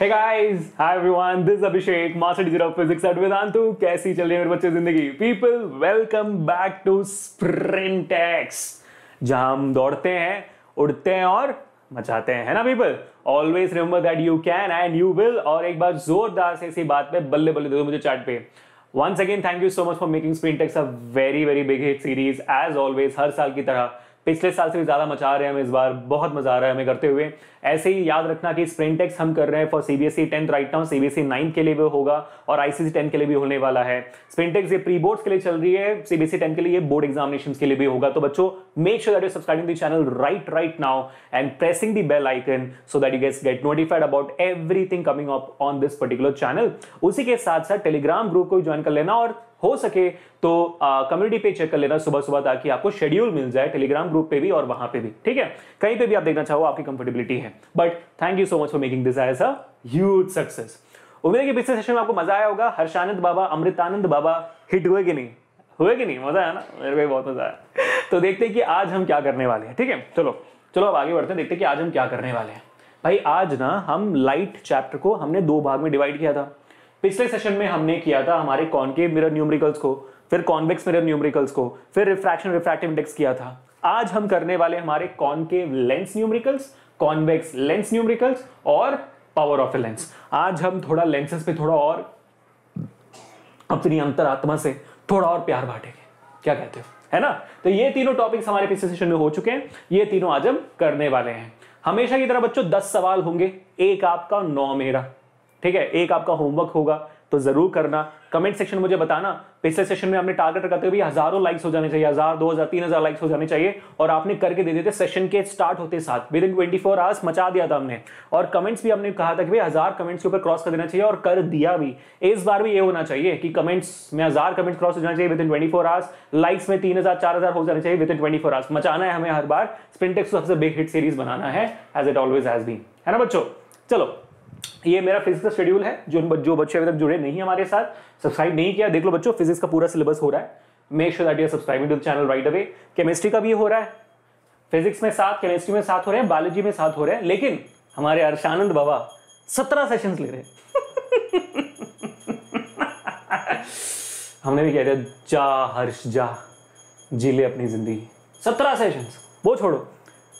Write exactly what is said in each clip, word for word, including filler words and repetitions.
Hey guys, hi everyone. This is Abhishek, Master Teacher of Physics at Vedantu. कैसी चल रही है मेरे बच्चे जिंदगी? People, welcome back to Sprint X, जहां हम दौड़ते हैं, उड़ते हैं और मचाते हैं, है ना people? Always remember that you can and you will. और एक बार जोरदार से इसी बात पे बल्ले बल्ले दे दो मुझे चार्ट पे. Once again, thank you so much for making Sprint X a very very big hit series. As always, हर साल की तरह पिछले साल से भी ज़्यादा मचा रहे हैं हम. इस बार बहुत मज़ा आ रहा है हमें करते हुए. ऐसे ही याद रखना कि स्प्रिंट एक्स हम कर रहे हैं for CBSE tenth right now. CBSE ninth के लिए भी होगा और आईसीएसई टेंथ के लिए भी होने वाला है. स्प्रिंट एक्स ये प्री बोर्ड्स के लिए चल रही है, सीबीएसई टेंथ के लिए ये बोर्ड एग्जामिनेशंस के लिए भी होगा. तो बच्चों, make sure that you subscribing the channel right right now and pressing the bell icon so that you guys get notified about everything coming up on this particular channel. उसी के साथ साथ टेलीग्राम ग्रुप को join कर लेना और हो सके तो कम्युनिटी पे चेक कर लेना सुबह सुबह, ताकि आपको शेड्यूल मिल जाए टेलीग्राम ग्रुप पे भी और वहां पे भी. ठीक है, कहीं पे भी आप देखना चाहो, आपकी कंफर्टेबिलिटी है. But thank you so much for making this as a huge success. उम्मीद है कि पिछले सेशन में आपको मजा आया होगा. हर्षानंद बाबा, अमृतानंद बाबा हिट हुए कि नहीं हुए? कि नहीं मजा आया ना? मेरे को बहुत मजा आया. तो देखते हैं कि आज हम क्या करने वाले हैं. ठीक है, चलो चलो अब आगे बढ़ते हैं, देखते हैं कि आज हम क्या करने वाले हैं. भाई आज ना हम लाइट चैप्टर को हमने दो भाग में डिवाइड किया था. पिछले सेशन में हमने किया था हमारे कॉनकेव मिरर न्यूमेरिकल्स को, फिर कॉन्वेक्स मिरर न्यूमेरिकल्स को, फिर रिफ्रैक्शन रिफ्रैक्टिव इंडेक्स किया था. आज हम करने वाले हमारे concave lens numericals, convex lens numericals और पावर ऑफ ए लेंस. आज हम थोड़ा लेंसेस पे थोड़ा और अपनी अंतरात्मा से थोड़ा और प्यार बांटेंगे. क्या कहते हो, है ना? तो ये तीनों टॉपिक्स हमारे पिछले सेशन में हो चुके हैं. ये तीनों आज हम करने वाले हैं. हमेशा की तरह बच्चों दस सवाल होंगे, एक आपका नौ मेरा. ठीक है, एक आपका होमवर्क होगा, तो जरूर करना. कमेंट सेक्शन में मुझे बताना, पिछले सेशन में हमने टारगेट रखा था कि हजारों लाइक्स हो जाने चाहिए, हजार दो हजार तीन हजार लाइक्स हो जाने चाहिए. और आपने करके दे देते सेशन के स्टार्ट होते साथ, within twenty four hours मचा दिया था हमने. और कमेंट्स भी हमने कहा था कि भाई हजार कमेंट्स के ऊपर क्रॉस कर देना चाहिए, और कर दिया भी. इस बार भी ये होना चाहिए कि कमेंट्स में हजार कमेंट्स क्रॉस हो जाना चाहिए within twenty four hours, likes में तीन हजार चार हजार हो जाने चाहिए within twenty four hours. मचाना है हमें हर बार. स्प्रिंट एक्स सबसे बिग हिट सीरीज बनाना है, as it always has been, है ना बच्चों? चलो, ये मेरा फिजिक्स का शेड्यूल है. जो जो बच्चे अभी तक जुड़े नहीं है हमारे साथ, सब्सक्राइब नहीं किया, देख लो बच्चों, फिजिक्स का पूरा सिलेबस हो रहा है. Make sure that you are subscribing to the channel right away. Chemistry का भी हो रहा है, फिजिक्स में साथ, केमिस्ट्री में साथ हो रहे हैं, बायोलॉजी में साथ हो रहे हैं. लेकिन हमारे हर्षानंद बाबा सत्रह सेशन ले रहे हैं. हमने भी कह दिया, जा हर्ष जा, जी ले अपनी जिंदगी. सत्रह सेशन वो छोड़ो,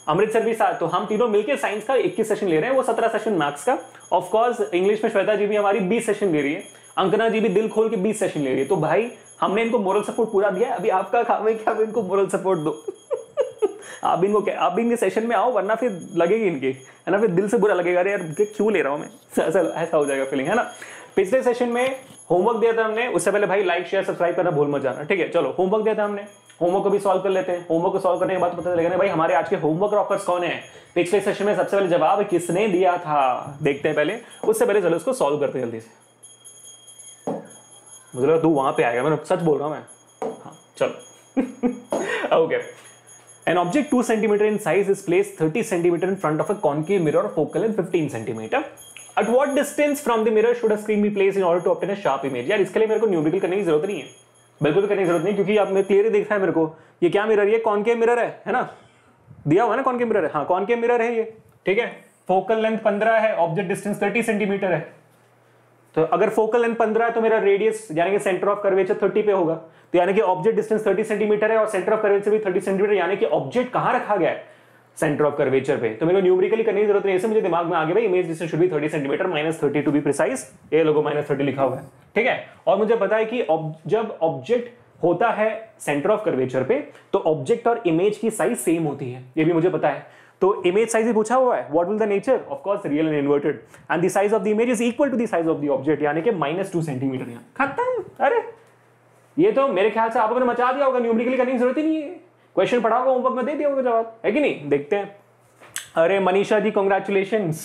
अमृतसर भी साथ. तो हम तीनों मिलकर साइंस का इक्कीस सेशन ले रहे हैं, वो सत्रह सेशन मैथ्स का. ऑफ कोर्स इंग्लिश में श्वेता जी भी हमारी बीस सेशन ले रही है, अंकना जी भी दिल खोल के बीस सेशन ले रही है. तो भाई हमने इनको मोरल सपोर्ट पूरा दिया है. अभी आपका काम है कि आप इनको मोरल सपोर्ट दो. आप इनको आप भी इनके सेशन में आओ, वरना फिर लगेगी इनके, है ना, फिर दिल से बुरा लगेगा, अरे यार क्यों ले रहा हूँ मैं, ऐसा हो जाएगा फीलिंग, है ना? पिछले सेशन में होमवर्क दिया था हमने. उससे पहले भाई लाइक शेयर सब्सक्राइब करना भूल मत जाना. ठीक है, चलो होमवर्क दिया था हमने, होमवर्क को भी सॉल्व कर लेते हैं. होमवर्क को सॉल्व करने के बाद पता चलेगा ना भाई हमारे आज के होमवर्क रॉकर्स कौन है. पिछले सेशन में सबसे पहले जवाब किसने दिया था देखते हैं पहले. उससे पहले चलो उसको सॉल्व करते हैं जल्दी से. मुझे लगा तू वहां पे आएगा, मैं सच बोल रहा हूं मैं. हाँ चलो. Okay, an object two centimetre in size is place thirty centimetre in front of a concave mirror focal length fifteen centimetre. At what distance from the mirror should a screen be placed in order to obtain a sharp image? यार इसके लिए मेरे को numerical करने की जरूरत नहीं है, बिल्कुल भी करने की जरूरत नहीं, क्योंकि आपने क्लियर ही देखा है मेरे को. ये क्या मिरर? ये कॉनकेव मिरर है, है ना? दिया हुआ है ना, कॉनकेव मिरर है. हाँ, कॉनकेव मिरर है ये. ठीक है, फोकल लेंथ पंद्रह है, ऑब्जेक्ट डिस्टेंस थर्टी सेंटीमीटर है. तो अगर फोकल लेंथ पंद्रह है तो मेरा रेडियस यानी कि सेंटर ऑफ कर्वेचर थर्टी पे होगा. तो यानी कि ऑब्जेक्ट डिस्टेंस थर्टी सेंटीमीटर है और सेंटर ऑफ कर्वेचर भी थर्टी सेंटीमीटर, यानी कि ऑब्जेक्ट कहाँ रखा गया है? सेंटर ऑफ कर्वेचर पे. तो मेरे को न्यूमेरिकली करने की जरूरत नहीं है. मुझे दिमाग में आ गया भाई image distance should be thirty centimetre minus thirty to be precise. ये लोगों माइनस थर्टी लिखा हुआ है. ठीक है, और मुझे पता है कि जब ऑब्जेक्ट होता है सेंटर ऑफ कर्वेचर पे तो ऑब्जेक्ट और इमेज की साइज सेम होती है, ये भी मुझे पता है. तो इमेज साइज ही पूछा हुआ है, what will the nature, of course real and inverted, and the size of the image is equal to the size of the object, यानी कि माइनस टू सेंटीमीटर. यहाँ खत्म. अरे ये तो मेरे ख्याल से आप अपने मचा दिया होगा, न्यूमेरिकली करने की जरूरत ही नहीं है. क्वेश्चन पढ़ा होगा, होमवर्क में दे दिया होगा जवाब, है कि नहीं? देखते हैं. अरे मनीषा जी कॉन्ग्रेचुलेशंस.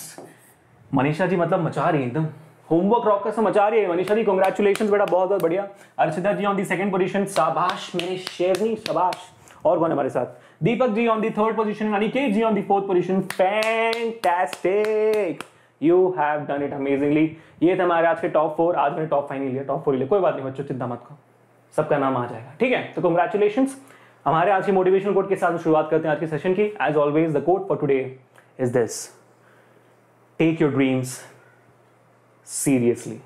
मनीषा जी मतलब मचा रही है एकदम, होमवर्क रॉकर से मचा रही है मनीषा जी. कॉन्ग्रेचुलेशंस बेटा, बहुत बहुत बढ़िया. Archita ji on the second position, शाबाश मेरे शेरनी, शाबाश. और कौन हमारे साथ? Deepak ji on the third position, Aniket ji on the fourth position. Fantastic, you have done it amazingly. ये था हमारे आज के टॉप फोर. आज मैंने टॉप फाइव नहीं लिया, टॉप फोर लिया. कोई बात नहीं बच्चों, चिंता मत करो, सबका नाम आ जाएगा. ठीक है, तो कॉन्ग्रेचुलेशंस. हमारे आज के मोटिवेशनल कोट के साथ शुरुआत करते हैं आज के सेशन की. As always the quote for today is this, take your dreams seriously.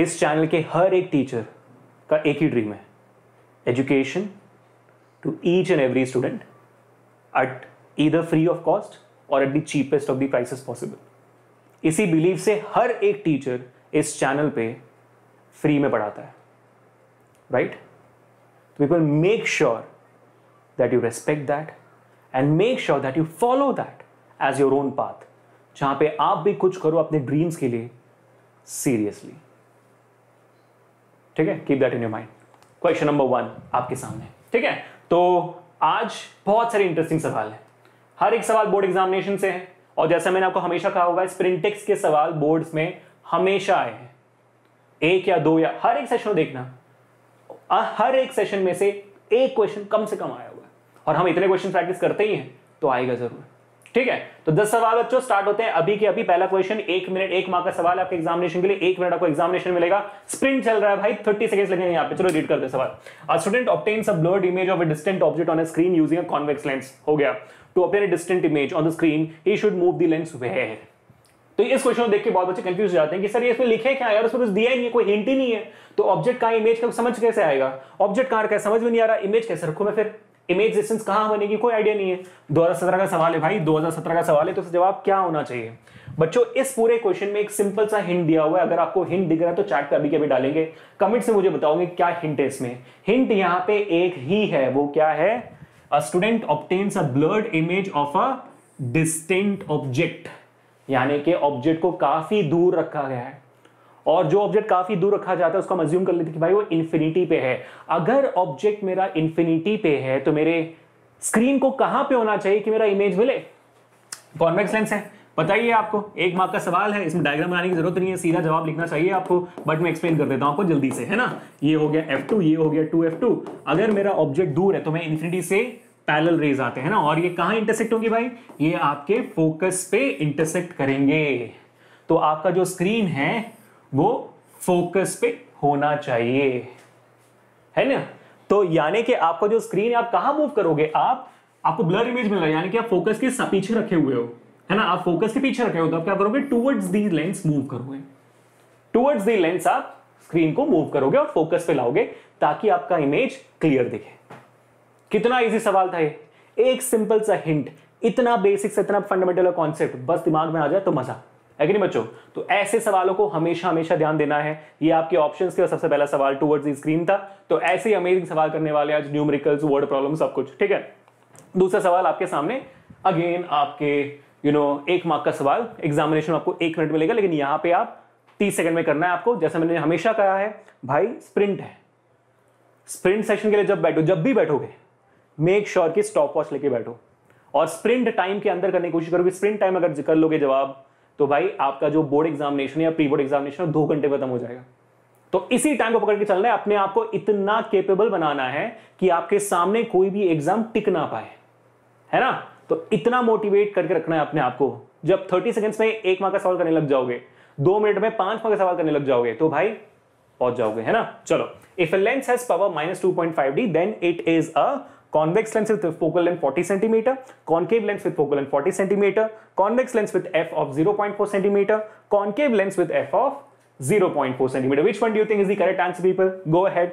इस चैनल के हर एक टीचर का एक ही ड्रीम है, education to each and every student at either free of cost और at the cheapest of the prices possible. इसी बिलीव से हर एक टीचर इस चैनल पे फ्री में पढ़ाता है, right? People make sure that you respect that and make sure that you follow that as your own path, जहां पे आप भी कुछ करो अपने ड्रीम्स के लिए सीरियसली। ठीक है, keep that in your mind. Question number one आपके सामने, ठीक है? तो आज बहुत सारे इंटरेस्टिंग सवाल हैं, हर एक सवाल बोर्ड एग्जामिनेशन से है, और जैसा मैंने आपको हमेशा कहा हुआ है, स्प्रिंट एक्स के सवाल बोर्ड्स में हमेशा आए हैं, एक या दो या हर एक सेशन देखना, हर एक सेशन में से एक क्वेश्चन कम से कम आया हुआ है, और हम इतने क्वेश्चन प्रैक्टिस करते ही हैं तो आएगा जरूर। ठीक है, तो दस सवाल बच्चों स्टार्ट होते हैं अभी के अभी। पहला क्वेश्चन, एक मिनट एक मार्क का सवाल है आपके एग्जामिनेशन के लिए, एक मिनट आपको एग्जामिनेशन मिलेगा। स्प्रिंट चल रहा है भाई, तीस सेकंड्स लगेंगे यहाँ पे। चलो रीड करते हैं सवाल। Student obtains a blurred image of a distant object on a screen using a convex lens. हो गया। To obtain a distant image on the screen he should move the lens where. तो इस question को देख के बहुत बच्चे confuse हो जाते हैं कि सर ये इसमें लिखे क्या यार, उसमें कुछ दिया ही नहीं है, कोई हिंट ही नहीं है, तो ऑब्जेक्ट का इमेज का समझ कैसे आएगा, ऑब्जेक्ट कहाँ रखा समझ में नहीं आ रहा, इमेज कैसे रखूं मैं, फिर इमेज डिस्टेंस कहां बनेगी, कोई आइडिया नहीं है। दो हज़ार सत्रह का सवाल है भाई, दो हज़ार सत्रह का सवाल है, तो जवाब क्या होना चाहिए? बच्चों इस पूरे क्वेश्चन में एक सिंपल सा हिंट दिया हुआ है, अगर आपको हिंट दिख रहा है तो चैट पे अभी के अभी डालेंगे, कमेंट से मुझे बताओगे क्या हिंट है इसमें। हिंट यहाँ पे एक ही है, वो क्या है? A student obtains a blurred image of a distant object, यानी कि ऑब्जेक्ट को काफी दूर रखा गया है, और जो ऑब्जेक्ट काफी दूर रखा जाता है उसको हम अज्यूम कर लेते हैं कि भाई वो इंफिनिटी पे है। अगर ऑब्जेक्ट मेरा इंफिनिटी पे है तो मेरे स्क्रीन को कहां पे होना चाहिए कि मेरा इमेज मिले? कॉन्वेक्स लेंस है, बताइए आपको, एक मार्क का सवाल है, इसमें डायग्राम बनाने की जरूरत नहीं है, सीधा जवाब लिखना चाहिए आपको, बट मैं एक्सप्लेन कर देता हूं आपको जल्दी से, है ना? ये हो गया एफ टू, ये हो गया टू एफ टू। अगर मेरा ऑब्जेक्ट दूर है तो मैं इंफिनिटी से पैरेलल रेज आते हैं ना, और ये कहां इंटरसेक्ट होंगी भाई? ये आपके फोकस पे इंटरसेक्ट करेंगे, तो आपका जो स्क्रीन है वो फोकस पे होना चाहिए, है ना? तो यानी कि आपको जो स्क्रीन है आप कहां मूव करोगे, आप आपको ब्लर इमेज मिल रहा है यानी कि आप फोकस के पीछे रखे हुए हो, है ना? आप फोकस के पीछे रखे हो तो आप क्या करोगे? टुवर्ड्स दी लेंस मूव करोगे, टुवर्ड्स दी लेंस आप स्क्रीन को मूव करोगे और फोकस पे लाओगे ताकि आपका इमेज क्लियर दिखे। कितना इजी सवाल था ये, एक सिंपल सा हिंट, इतना बेसिक से इतना फंडामेंटल कॉन्सेप्ट बस दिमाग में आ जाए तो मजा। अग्रिम बच्चों, तो ऐसे सवालों को हमेशा हमेशा ध्यान देना है। ये आपके ऑप्शंस के सबसे पहला सवाल टुवर्ड्स द स्क्रीन था, तो ऐसे ही अमेजिंग सवाल करने वाले आज, न्यूमेरिकल्स, वर्ड प्रॉब्लम, सब कुछ। ठीक है, दूसरा सवाल आपके सामने अगेन आपके यू you नो know, एक मार्क का सवाल, एग्जामिनेशन आपको एक मिनट मिलेगा, लेकिन यहाँ पे आप तीस सेकंड में करना है आपको। जैसा मैंने हमेशा कहा है भाई, स्प्रिंट है, स्प्रिंट सेशन के लिए जब बैठो, जब भी बैठोगे मेक श्योर कि स्टॉप वॉच लेके बैठो और स्प्रिंट टाइम के अंदर करने की कोशिश करोगे। स्प्रिंट टाइम अगर कर लोगे जवाब तो भाई आपका जो बोर्ड एग्जामिनेशन या प्री बोर्ड एग्जामिनेशन दो घंटे खत्म हो जाएगा। तो इसी टाइम को पकड़ के चलना है, अपने आप को इतना केपेबल बनाना है कि आपके सामने कोई भी एग्जाम टिक ना पाए, है ना? तो इतना मोटिवेट करके रखना है अपने आप को। जब तीस सेकंड्स में एक मार्क का सवाल करने लग जाओगे, दो मिनट में पांच मार्क का सवाल करने लग जाओगे तो भाई पहुंच जाओगे, है ना? चलो, if a lens has power minus two point five D then it is a convex lens with focal length forty centimeters, concave lens with focal length forty centimeters, convex lens with f of zero point four centimeters, concave lens with f of zero point four centimeters. Which one do you think is the correct answer, people? Go ahead.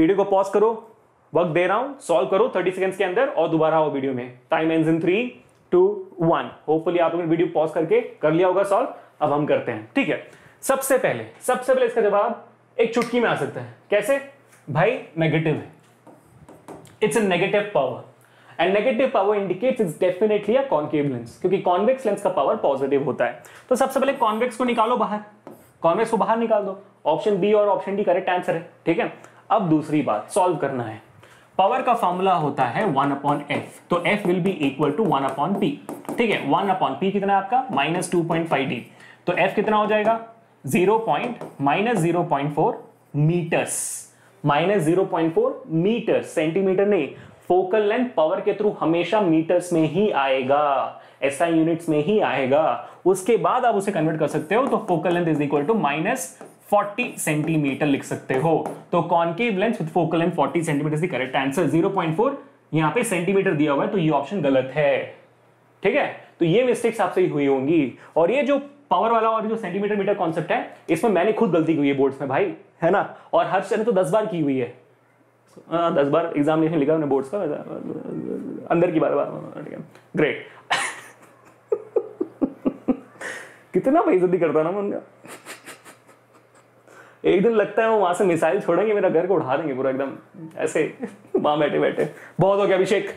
Video को pause करो, वक्त दे रहा हूं, solve करो तीस seconds के अंदर और दोबारा आओ वीडियो में। Time ends in three two one. Hopefully आप लोगों ने वीडियो पॉज करके कर लिया होगा सॉल्व। अब हम करते हैं, ठीक है? सबसे पहले सबसे पहले इसका जवाब एक चुटकी में आ सकता है। कैसे भाई? नेगेटिव है, it's a negative power, and negative power indicates it's definitely a concave lens, क्योंकि कॉन्वेक्स लेंस का पावर पॉजिटिव होता है। तो सबसे पहले कॉन्वेक्स को निकालो बाहर, कॉन्वेक्स को बाहर निकाल दो। ऑप्शन बी और ऑप्शन डी करेक्ट आंसर है, ठीक है? अब दूसरी बात, सॉल्व करना है। पावर का फॉर्मूला होता है वन अपॉन एफ, तो F will be equal to one upon P, ठीक है? वन अपॉन पी कितना है आपका? Minus two point five D, तो एफ कितना हो जाएगा? Zero point minus zero point four metres, minus zero point four metre, centimetre नहीं। फोकल लेंथ पावर के थ्रू हमेशा मीटर्स में ही आएगा, एसआई यूनिट्स में ही आएगा। उसके बाद आप उसे कन्वर्ट कर सकते हो, तो focal length is equal to minus forty centimetre लिख सकते हो। तो concave lens with focal length forty centimetre is the correct answer. Zero point four यहाँ पे सेंटीमीटर दिया हुआ है, तो ये ऑप्शन गलत है, ठीक है? तो ये मिस्टेक्स आपसे हुई होंगी, और ये जो पावर वाला और जो सेंटीमीटर मीटर कॉन्सेप्ट है, इसमें मैंने खुद गलती की हुई है बोर्ड्स में भाई, है ना, और हर चैनल तो दस बार की हुई है, दस बार एग्जामिनेशन लिखा मैंने बोर्ड्स का अंदर की बार बार ग्रेट कितना बेइज्जती करता ना मैं उनका एक दिन लगता है वो वहां से मिसाइल छोड़ेंगे, मेरा घर को उठा देंगे पूरा एकदम ऐसे वहां बैठे बैठे। बहुत हो गया अभिषेक,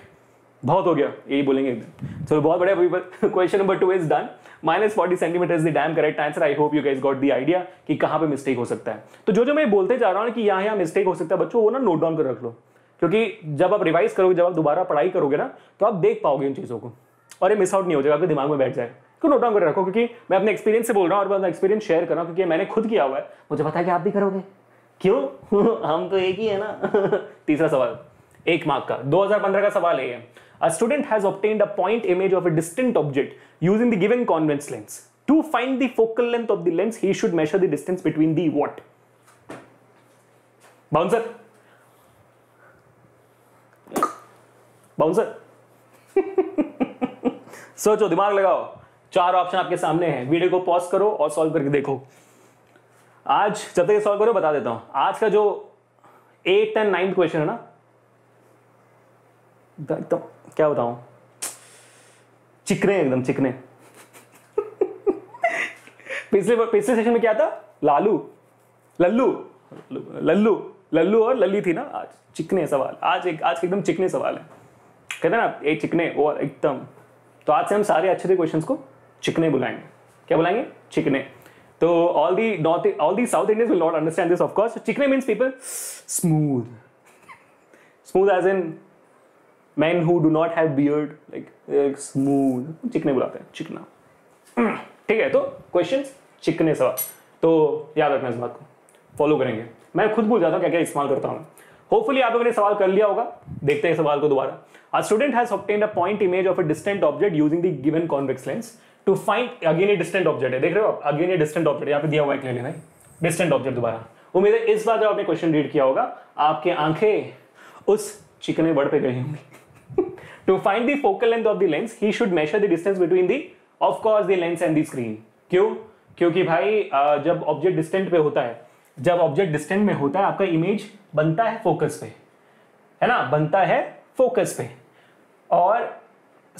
बहुत हो गया, यही बोलेंगे एकदम। चलो बहुत बढ़िया, question number two is done. Minus forty centimetre is the damn correct answer. I hope you guys got the idea कि कहां पे मिस्टेक हो सकता है। तो जो जो मैं बोलते जा रहा हूँ कि यहाँ यहाँ मिस्टेक हो सकता है बच्चों, वो ना नोट डाउन कर रख लो, क्योंकि जब आप रिवाइज करोगे, जब आप दोबारा पढ़ाई करोगे ना, तो आप देख पाओगे उन चीज़ों को और ये मिस आउट नहीं हो जाएगा, आपके दिमाग में बैठ जाए। तो नोट डाउन कर रखो, क्योंकि मैं अपने एक्सपीरियंस से बोल रहा हूँ और अपना एक्सपीरियंस शेयर कर रहा हूँ, क्योंकि मैंने खुद किया हुआ है, मुझे पता है कि आप भी करोगे। क्यों? हम तो एक ही है ना। तीसरा सवाल एक मार्क का, दो हज़ार पंद्रह का सवाल है। A student has obtained a point image of a distant object using the given convex lens. To find the focal length of the lens, he should measure the distance between the what? Bouncer. Bouncer. सोचो, दिमाग लगाओ, चार option आपके सामने हैं, video को pause करो और सॉल्व करके देखो। आज जब तक सॉल्व करो बता देता हूं, आज का जो एट एंड नाइन्थ क्वेश्चन है ना, एकदम क्या बताऊं, चिकने एकदम चिकने। पिछले पिछले सेशन में क्या था, लालू लल्लू लल्लू लल्लू और लल्ली थी ना। आज चिकने सवाल, आज एक आज एकदम चिकने सवाल है, कहते हैं ना एक चिकने और एकदम। तो आज से हम सारे अच्छे से क्वेश्चंस को चिकने बुलाएंगे। क्या बुलाएंगे? चिकने। तो all the north all the south Indians will not understand this of course. चिकने means people smooth, smooth as in Men who do not have beard, like, like smooth, चिकने बुलाते हैं, चिकना। ठीक है, तो क्वेश्चंस चिकने सवाल, तो याद रखना इस बात को, फॉलो करेंगे। मैं खुद भूल जाता हूँ क्या क्या इस्तेमाल करता हूँ। होपफुली आप लोगों ने सवाल कर लिया होगा, देखते हैं सवाल को दोबारा। A student has obtained a point image of a distant object using the given convex lens to find, again ये distant object है, देख रहे हो आप, again ये distant object यहाँ पे दिया हुआ है क्लियरली, नहीं distant object दोबारा। उम्मीद है इस बार जब आपने क्वेश्चन रीड किया होगा, आपके आंखें उस चिकने वर्ड पे गई होंगी। To find the focal length of the lens, he should measure the distance between the, of course, the lens and the screen. क्यों? क्योंकि भाई जब ऑब्जेक्ट डिस्टेंट पे होता है, जब ऑब्जेक्ट डिस्टेंट में होता है, आपका इमेज बनता है फोकस पे, है ना, बनता है फोकस पे। और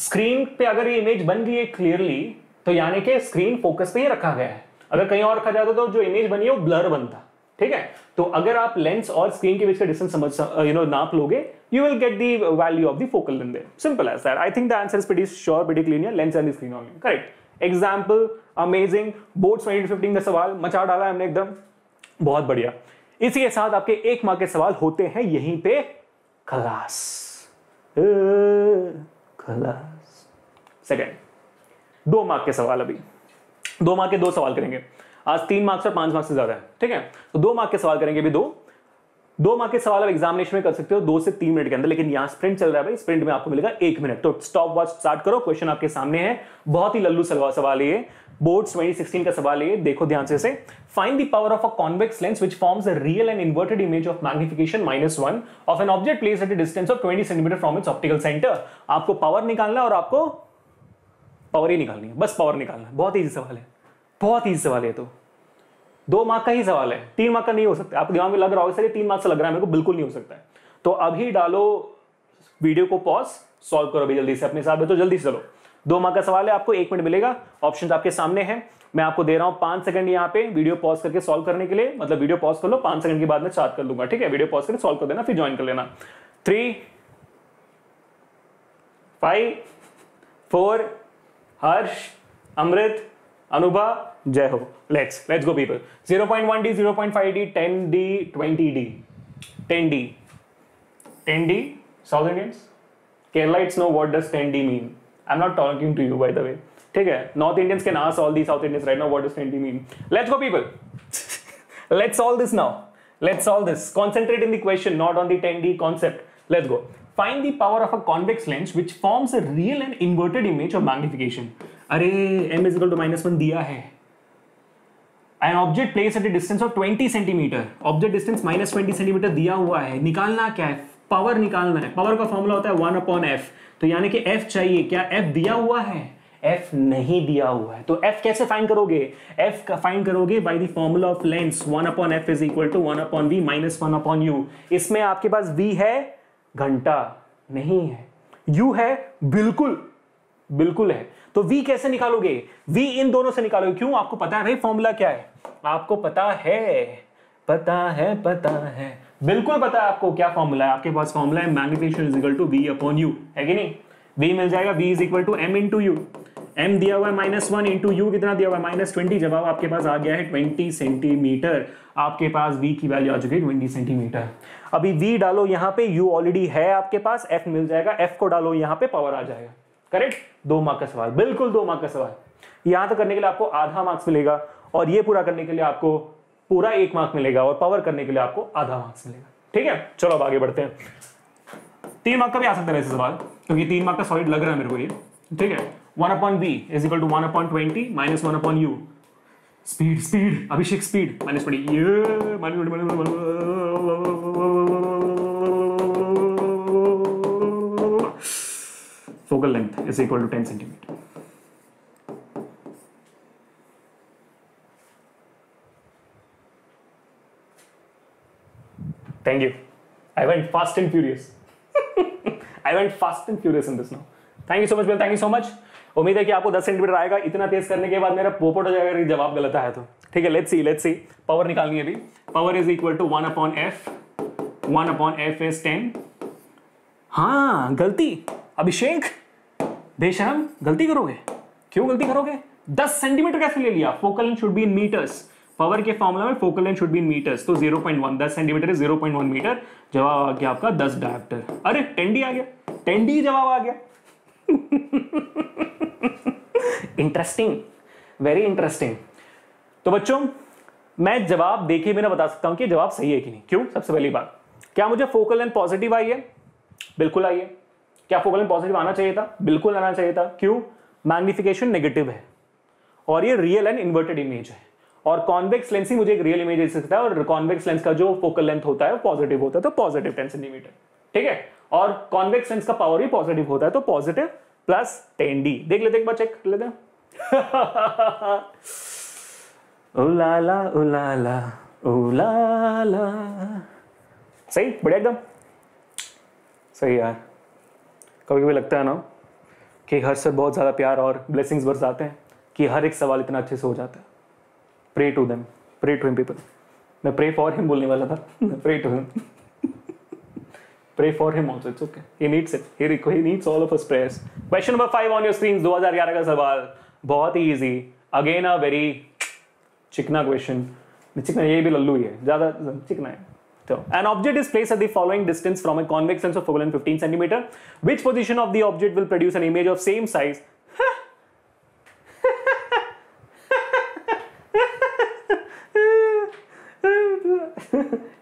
स्क्रीन पे अगर ये इमेज बन गई है क्लियरली, तो यानी कि स्क्रीन फोकस पे ही रखा गया है। अगर कहीं और रखा जाता तो जो इमेज बनी है वो ब्लर बनता। ठीक है, तो अगर आप लेंस और स्क्रीन के बीच का डिस्टेंस समझ यू नो नाप लोगे, you will get the value of the focal length. Simple as that. I think the answer is pretty sure, pretty clear, lens and screen only. Correct. Example amazing, boards twenty fifteen का सवाल मचा डाला हमने एकदम, बहुत बढ़िया। इसी के साथ आपके एक मार्क के सवाल होते हैं यहीं पे खलास। खलास। सेकंड दो मार्क के सवाल, अभी दो मार्क के दो सवाल करेंगे। आज तीन मार्क्स और पांच मार्क्स से ज्यादा है, ठीक है, तो दो मार्क के सवाल करेंगे। अभी दो दो मार्क के सवाल आप एग्जामिनेशन में कर सकते हो दो से तीन मिनट के अंदर, लेकिन यहाँ स्प्रिंट चल रहा है भाई, स्प्रिंट में आपको मिलेगा एक मिनट। तो स्टॉप वॉच स्टार्ट करो, क्वेश्चन आपके सामने है, बहुत ही लल्लू सलवा सवाल है, बोर्ड्स ट्वेंटी सिक्सटीन का सवाल है, देखो ध्यान से। Find the power of a convex lens which forms a real and inverted image of magnification minus one of an object placed at a distance of twenty centimeter from its optical center. आपको power निकालना है और आपको power ही निकालनी है, बस power निकालना है। बहुत ईजी सवाल है, बहुत ईजी सवाल है, तो दो मार्क का ही सवाल है, तीन मार्क का नहीं हो सकता। आपके दिमाग में लग रहा हो सर ये तीन मार्क से लग रहा है मेरे को, बिल्कुल नहीं हो सकता है। तो अभी डालो वीडियो को पॉज, सॉल्व करो अभी जल्दी से अपने हिसाब से, तो जल्दी से चलो। दो मार्क का सवाल है, आपको एक मिनट मिलेगा, ऑप्शंस आपके सामने हैं। मैं आपको दे रहा हूँ पांच सेकंड यहाँ पे वीडियो पॉज करके सॉल्व करने के लिए, मतलब वीडियो पॉज कर लो, पांच सेकंड के बाद मैं स्टार्ट कर लूंगा। ठीक है, वीडियो पॉज करके सॉल्व कर देना, फिर ज्वाइन कर लेना। Three five four Harsh Amrit Anubha जय हो। Let's let's go people. Zero point one D, zero point five D, ten D, twenty D, ten D, ten D, south Indians, Keralites know what does ten D mean. I am not talking to you by the way. ठीक है, north Indians can ask all the south Indians right now what does ten D mean. Let's go people, let's solve this now, let's solve this, concentrate in the question, not on the ten D concept. Let's go. Find the power of a convex lens which forms a real and inverted image of magnification. अरे m is equal to minus one दिया है। An object placed at a distance of twenty centimeter. Object distance minus twenty centimeter दिया हुआ है। निकालना क्या है? Power निकालना है। Power का formula होता है one upon f. तो यानी कि f चाहिए, क्या f दिया हुआ है? एफ नहीं दिया हुआ है, तो एफ कैसे फाइंड करोगे? एफ का फाइंड करोगे by the formula of lens, one upon F is equal to one upon V minus one upon U. इसमें आपके पास वी है, घंटा नहीं है, यू है, बिल्कुल बिल्कुल है। तो वी कैसे निकालोगे? वी इन दोनों से निकालोगे। क्यों? आपको पता है भाई फॉर्मूला क्या है, आपको पता है, पता है, पता है, बिल्कुल पता है आपको क्या फॉर्मूला है। आपके पास फॉर्मूला है magnification is equal to V upon you, है कि नहीं? वी मिल जाएगा V is equal to M into U, M दिया हुआ है माइनस वन, इंटू यू कितना दिया हुआ है माइनस ट्वेंटी। जवाब आपके पास आ गया है ट्वेंटी सेंटीमीटर। आपके पास वी की वैल्यू आ चुकी है ट्वेंटी सेंटीमीटर। अभी वी डालो यहाँ पे, यू ऑलरेडी है आपके पास, एफ मिल जाएगा, एफ को डालो यहाँ पे, पावर आ जाएगा। करेक्ट, दो मार्क का सवाल, बिल्कुल दो मार्क का सवाल। यहाँ तक करने के लिए आपको आधा मार्क्स मिलेगा और ये पूरा करने के लिए आपको पूरा एक मार्क मिलेगा और पावर करने के लिए आपको आधा मार्क्स मिलेगा। ठीक है, चलो अब आगे बढ़ते हैं। तीन मार्क का भी आ सकता है वैसे सवाल, क्योंकि तीन मार्क का सॉलिड लग रहा है मेरे को ये। ठीक है, one upon B is equal to one upon twenty minus one upon U. Speed speed Abhishek speed minus twenty focal length is equal to ten centimeter. Thank you. I went fast and furious. I went fast and furious in this now. Thank you so much, man. Thank you so much. उम्मीद है कि आपको दस centimetre आएगा। इतना तेज करने के बाद मेरा पोपट हो जाएगा अगर जवाब गलत आया तो। ठीक है, let's see, let's see. Power निकालनी है अभी। Power is equal to one upon f. One upon f is ten. हाँ, गलती। अभिषेक, बेशरम, गलती करोगे? क्यों गलती करोगे? दस सेंटीमीटर कैसे ले लिया? Focal length should be in meters. Power के फॉर्मूला में focal length should be in meters, तो ज़ीरो पॉइंट वन दस centimeter is zero point one meter. जवाब आ गया आपका दस डायप्टर। अरे टेंडी आ गया, टेंडी जवाब आ गया। Interesting, very interesting. तो बच्चों, मैं जवाब देखे बिना बता सकता हूं कि जवाब सही है कि नहीं। क्यों? सबसे पहली बात, क्या मुझे फोकल लेंथ पॉजिटिव आई है? बिल्कुल आई है। क्या फोकल लेंथ पॉजिटिव आना चाहिए था? बिल्कुल आना चाहिए था। क्यों? मैग्निफिकेशन नेगेटिव है और ये रियल एंड इन्वर्टेड इमेज है, और कॉन्वेक्स लेंस ही मुझे एक रियल इमेज दे सकता है, और कॉन्वेक्स लेंस का जो फोकल लेंथ होता है वो पॉजिटिव होता है, तो पॉजिटिव टेन सेंटीमीटर। ठीक है, और कॉन्वेक्स लेंस का पावर भी पॉजिटिव होता है, तो पॉजिटिव प्लस टेन डी। देख लेते एक बार, चेक कर लेते हैं। उलाला उलाला उलाला, सही, बढ़िया, एकदम सही यार। कभी कभी लगता है ना कि हर से बहुत ज्यादा प्यार और ब्लेसिंग्स बरसाते हैं कि हर एक सवाल इतना अच्छे से हो जाता है। Pray to them, pray to him people. मैं pray for him बोलने वाला था। Pray to him, pray for him also. It's okay. He needs it. He he needs all of us prayers. Question number five on your screens. दो हज़ार ग्यारह का सवाल, बहुत ही easy. Again a very चिकना question. चिकना ये भी लल्लू ही है, ज़्यादा चिकना है। So an object is placed at the following distance from a convex lens of focal length fifteen centimeter. Which position of the object will produce an image of same size?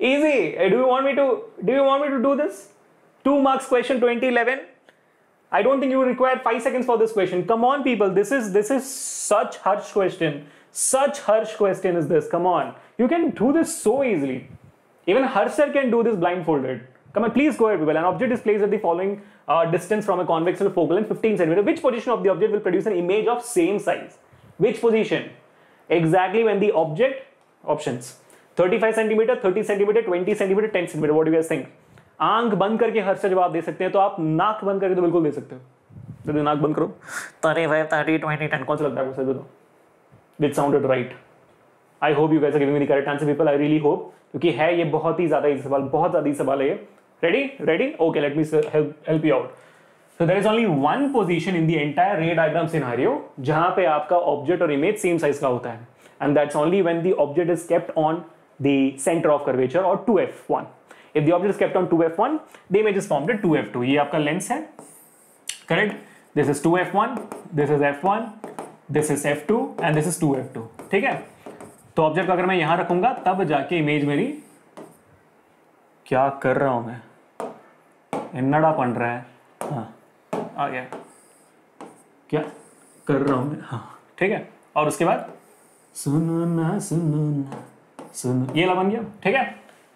Easy. Do you want me to? Do you want me to do this? Two marks question twenty eleven. I don't think you require five seconds for this question. Come on, people. This is this is such harsh question. Such harsh question is this. Come on. You can do this so easily. Even Harsh sir can do this blindfolded. Come on, please go ahead, people. An object is placed at the following uh, distance from a convex lens focal length fifteen centimeter. Which position of the object will produce an image of same size? Which position? Exactly when the object options. Thirty five centimeter, thirty centimeter, twenty centimeter, ten centimeter, what do you guys think? आंख बंद करके हर से जवाब दे सकते हैं, तो आप नाक बंद करके तो बिल्कुल दे सकते हो। तो नाक बंद करो, thirty five, thirty, twenty, ten, कौन सा लगता है आपको? सही बताओ, which sounded right. I hope you guys are giving me the correct answer people, I really hope, क्योंकि है ये बहुत ही ज्यादा इजी सवाल, बहुत ज्यादा इजी सवाल है ये। Ready ready, okay, let me help you out. So there is only one position in the entire ray diagram scenario जहां पे आपका ऑब्जेक्ट और इमेज सेम साइज का होता है, and that's only when the object is kept on the center of curvature or two F one. If the object is kept on two F one, the image is formed at two F two. ये आपका lens है, correct? This is two F one, this is F one, this is F two, and this is two F two. ठीक है? तो object अगर मैं यहां रखूंगा तब जाके इमेज मेरी, क्या कर रहा हूं मैं? इन्नड़ा पन रहा है, हाँ आ गया, क्या कर रहा हूं मैं, हाँ ठीक है। और उसके बाद सुनो ना सुनो ना सुनो, ये लग बन गया। ठीक है,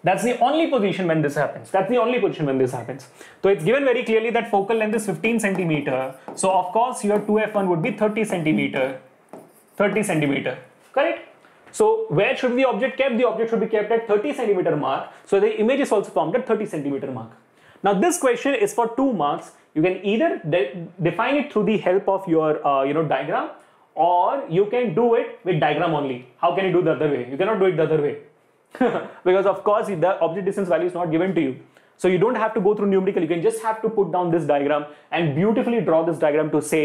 That's the only position when this happens. That's the only position when this happens. So it's given very clearly that focal length is fifteen centimeter. So of course your two F one would be thirty centimeter. thirty centimeter, correct? So where should the object kept? The object should be kept at thirty centimeter mark. So the image is also formed at thirty centimeter mark. Now this question is for two marks. You can either de define it through the help of your uh, you know diagram, or you can do it with diagram only. How can you do the other way? You cannot do it the other way. Because of course the object distance value is not given to you, so you don't have to go through numerical. You can just have to put down this diagram and beautifully draw this diagram to say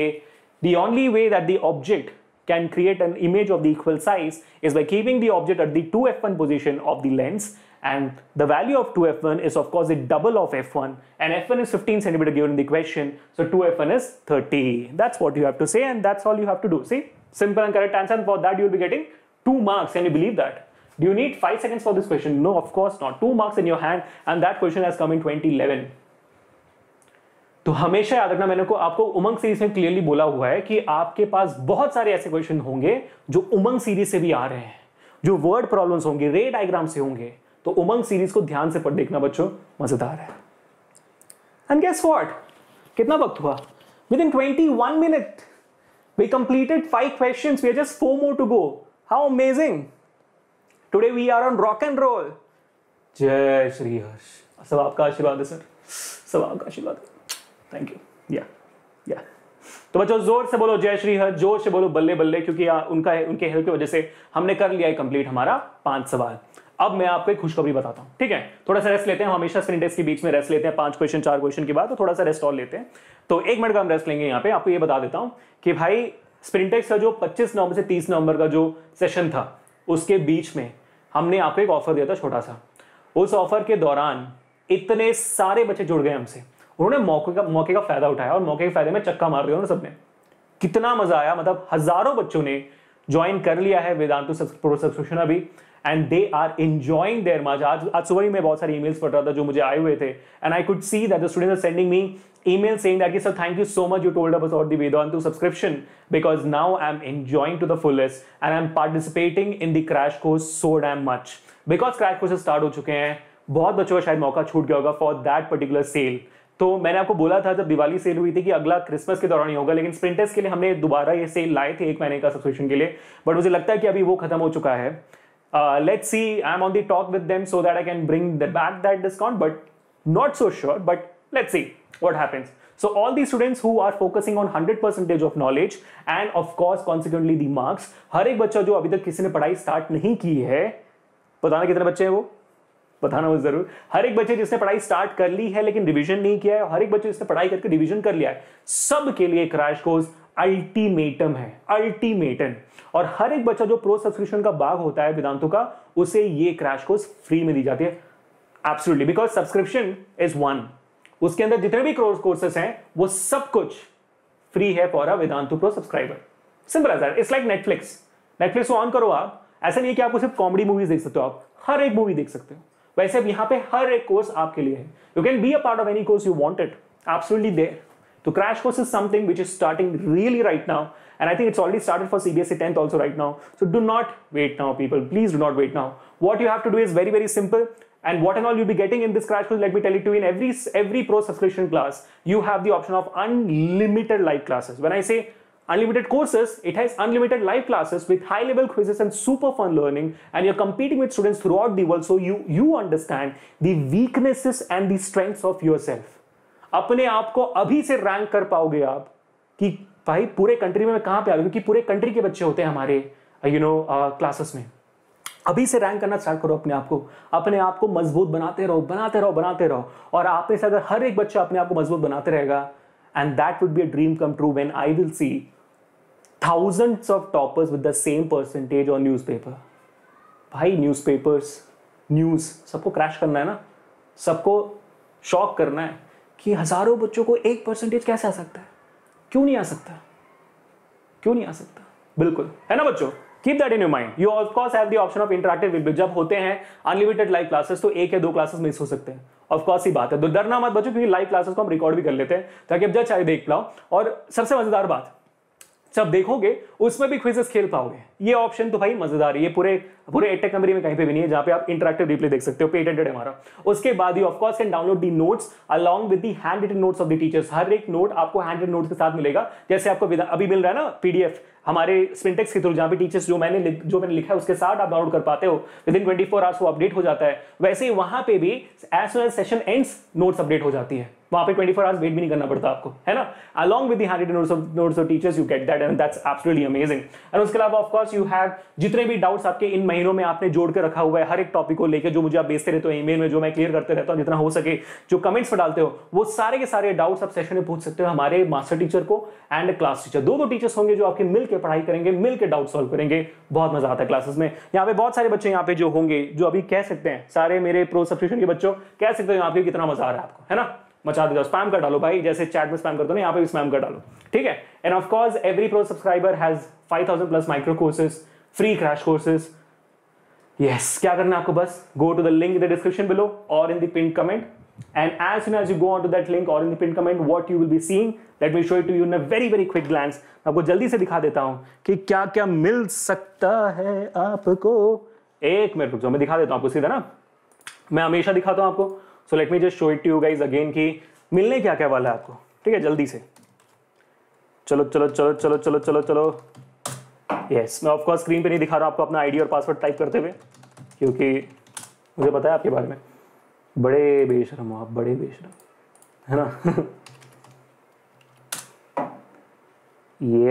the only way that the object can create an image of the equal size is by keeping the object at the two F one position of the lens, and the value of two F one is of course the double of F one, and F one is fifteen centimeter given in the question, so two F one is thirty. That's what you have to say, and that's all you have to do. See, simple and correct answer, and for that you will be getting two marks. Can you believe that? Do you need five seconds for this question? No, of course not. Two marks in your hand, and that question has come in twenty eleven. तो हमेशा याद रखना, मैंने को आपको उमंग series में clearly बोला हुआ है कि आपके पास बहुत सारे ऐसे क्वेश्चन होंगे जो उमंग सीरीज से भी आ रहे हैं, जो वर्ड प्रॉब्लम्स होंगे, रे डायग्राम से होंगे, तो उमंग सीरीज को ध्यान से पढ़ देखना बच्चों, मजेदार है। एंड गेस व्हाट, कितना वक्त हुआ? Within twenty-one minute we completed five questions, we have just four more to go. How amazing! Today we are on rock and roll. जय श्री हर्ष, सब आपका आशीर्वाद है सर, सब आपका आशीर्वाद है। Thank you. या या तो बच्चों जोर से बोलो जय श्री हर्ष, जोर से बोलो बल्ले बल्ले, क्योंकि उनका उनके हेल्प की वजह से हमने कर लिया है कंप्लीट हमारा पांच सवाल। अब मैं आपको एक खुशखबरी बताता हूं, ठीक है? थोड़ा सा रेस्ट लेते हैं, हम हमेशा स्प्रिंट टेस्ट के बीच में रेस्ट लेते हैं, पांच क्वेश्चन चार क्वेश्चन के बाद तो थोड़ा सा रेस्ट और लेते हैं। तो एक मिनट का हम रेस्ट लेंगे। यहाँ पे आपको ये बता देता हूँ कि भाई स्प्रिंट एक्स का जो पच्चीस नवंबर से तीस नवंबर का जो सेशन था, उसके बीच में हमने आपको एक ऑफर दिया था छोटा सा। उस ऑफर के दौरान इतने सारे बच्चे जुड़ गए हमसे, उन्होंने मौके का मौके का फायदा उठाया और मौके के फायदे में चक्का मार दिया उन्होंने सबने। कितना मजा आया, मतलब हजारों बच्चों ने ज्वाइन कर लिया है वेदांतु प्रो सब्सक्रिप्शन अभी, and they are enjoying their much. आज आज सुबह ही मैं बहुत सारे ईमेल्स पढ़ रहा था जो मुझे आए हुए थे, and I could see that the students are sending me email saying that कि sir thank you so much, you told us about the Vedantu subscription, because now I am enjoying to the fullest and I am participating in the crash course so damn much, because crash courses start हो चुके हैं। बहुत बच्चों का शायद मौका छूट गया होगा फॉर दैट पर्टिकुलर सेल। तो मैंने आपको बोला था जब दिवाली सेल हुई थी कि अगला क्रिसमस के दौरान ही होगा, लेकिन स्प्रिंट टेस्ट के लिए हमने दोबारा ये सेल लाए थे एक महीने का सब्सक्रिप्शन के लिए, बट मुझे लगता है कि अभी वो खत्म हो चुका है। Let's see, I am on the talk with them so that I can bring back that discount, but not so sure, but let's see what happens. So all the students who are focusing on one hundred percent of knowledge and of course consequently the marks, हर एक बच्चा जो अभी तक किसी ने पढ़ाई start नहीं की है, बताना कितने बच्चे हैं वो, बताना मुझे जरूर। हर एक बच्चे जिसने पढ़ाई स्टार्ट कर ली है लेकिन रिवीजन नहीं किया है, हर एक बच्चे जिसने पढ़ाई करके रिवीजन कर लिया है, सब के लिए क्रैश कोर्स अल्टीमेटम है, अल्टीमेटम। और हर एक बच्चा जो प्रो सब्सक्रिप्शन का भाग होता है वेदांतु का, उसे ये क्रैश कोर्स फ्री में दी जाती है, absolutely, because subscription is one. उसके अंदर जितने भी कोर्स कोर्सेस हैं वो सब कुछ फ्री है for a Vedantu pro subscriber. Simple as that, it's like Netflix. Netflix को ऑन करो आप, ऐसा नहीं है कि आपको सिर्फ कॉमेडी मूवीज देख सकते हो, आप हर एक मूवी देख सकते हो। वैसे अब यहाँ पे हर एक कोर्स आपके लिए है, you can be a part of any course you wanted, absolutely there. तो crash course is something which is starting really right now, and I think it's already started for CBSE tenth also right now. So do not wait now people, please do not wait now. What you have to do is very very simple, and what and all you'll be getting in this crash course, let me tell it to you, in every every pro subscription class you have the option of unlimited live classes. When I say unlimited courses, it has unlimited live classes with high level quizzes and super fun learning, and you're competing with students throughout the world, so you you understand the weaknesses and the strengths of yourself. apne aap ko abhi se rank kar paoge aap ki bhai pure country mein main kahan pe aa gaya, kyunki pure country ke bacche hote hain hamare you know uh, classes mein। अभी से rank करना start करो अपने आप को, अपने आप को मजबूत बनाते रहो बनाते रहो बनाते रहो, और आप में से अगर हर एक बच्चा अपने आप को मजबूत बनाते रहेगा, and that would be a dream come true when I will see thousands of toppers with the same percentage on newspaper. भाई न्यूज़पेपर्स, न्यूज़, सबको क्रैश करना है ना, सबको शॉक करना है कि हजारों बच्चों को एक परसेंटेज कैसे आ सकता है, क्यों नहीं आ सकता, क्यों नहीं आ सकता, बिल्कुल है ना बच्चों। Keep that in your mind. You of course have the option of interactive video. जब होते हैं अनलिमिटेड लाइव क्लासेस तो एक या दो क्लासेस मिस हो सकते हैं, ऑफ कोर्स ही बात है, तो डरना मत बच्चों, क्योंकि लाइव क्लासेस को हम रिकॉर्ड भी कर लेते हैं ताकि आप जब चाहे देख पाओ। और सबसे मजेदार बात, जब देखोगे उसमें भी क्विजेस खेल पाओगे। ये ऑप्शन तो भाई मजेदार है, ये पूरे पूरे एटेक कंपनी में कहीं पे भी नहीं है जहां पे आप इंटरैक्टिव रिप्ले देख सकते हो, पेटेंटेड है हमारा। उसके बाद you of course can download the notes along with the hand written notes of the teachers. हर एक नोट आपको हैंड रिटन नोट के साथ मिलेगा, जैसे आपको अभी मिल रहा है ना पीडीएफ हमारे स्प्रिंट एक्स के थ्रू, जहाँ पे टीचर्स जो मैंने जो मैंने लिखा है उसके साथ आप डाउनलोड कर पाते हो, within twenty four hours वो अपडेट हो जाता है। वैसे ही वहां पे भी as soon as session ends notes update हो जाती है, वहाँ पे ट्वेंटी फोर आवर्स वेट भी नहीं करना पड़ता आपको, है ना। Along with the hand written notes of notes of teachers you get that and that's absolutely amazing. और उसके अलावा ऑफ कोर्स यू हैव जितने भी डाउट्स आपके इन महीनों में आपने जोड़ कर रखा हुआ है हर एक टॉपिक को लेकर, जो मुझे आप भेजते रहते हो ईमेल में, जो मैं क्लियर करते रहता हूँ जितना हो सके, जो कमेंट्स पर डालते हो, वो सारे के सारे डाउट्स आप सेशन में पूछ सकते हो हमारे मास्टर टीचर को एंड क्लास टीचर। दो दो टीचर्स होंगे जो आपके मिल के पढ़ाई करेंगे, मिल के डाउट सॉल्व करेंगे, बहुत मजा आता है क्लासेस में। यहाँ पे बहुत सारे बच्चे यहाँ पे जो होंगे, जो अभी कह सकते हैं सारे मेरे प्रो सब्सक्रिप्शन के बच्चों, कह सकते हो यहाँ पे कितना मजा आ रहा है आपको, है ना, मचा दे जाओ, स्पैम कर डालो भाई, जैसे चैट में स्पैम करते हो ना यहाँ पे भी स्पैम कर डालो, ठीक है। And of course every pro subscriber has five thousand plus micro courses, free crash courses. Yes, क्या करना है आपको, बस go to the link in the description below और in the pin comment, and as soon as you go on to that link और in the pin comment, what you will be seeing let me show it to you in a very very quick glance. आपको जल्दी से दिखा देता हूं कि क्या क्या मिल सकता है आपको। एक मिनट रुक जाओ, मैं दिखा देता हूं आपको सीधा ना, मैं हमेशा दिखाता हूं आपको। So let me just show it to you guys again कि मिलने क्या क्या वाला है आपको, ठीक है, जल्दी से चलो चलो चलो चलो चलो चलो चलो। यस, मैं ऑफकोर्स स्क्रीन पे नहीं दिखा रहा हूँ आपको अपना आईडी और पासवर्ड टाइप करते हुए, क्योंकि मुझे पता है आपके बारे में, बड़े बेशरम हो आप, बड़े बेशरम, है ना।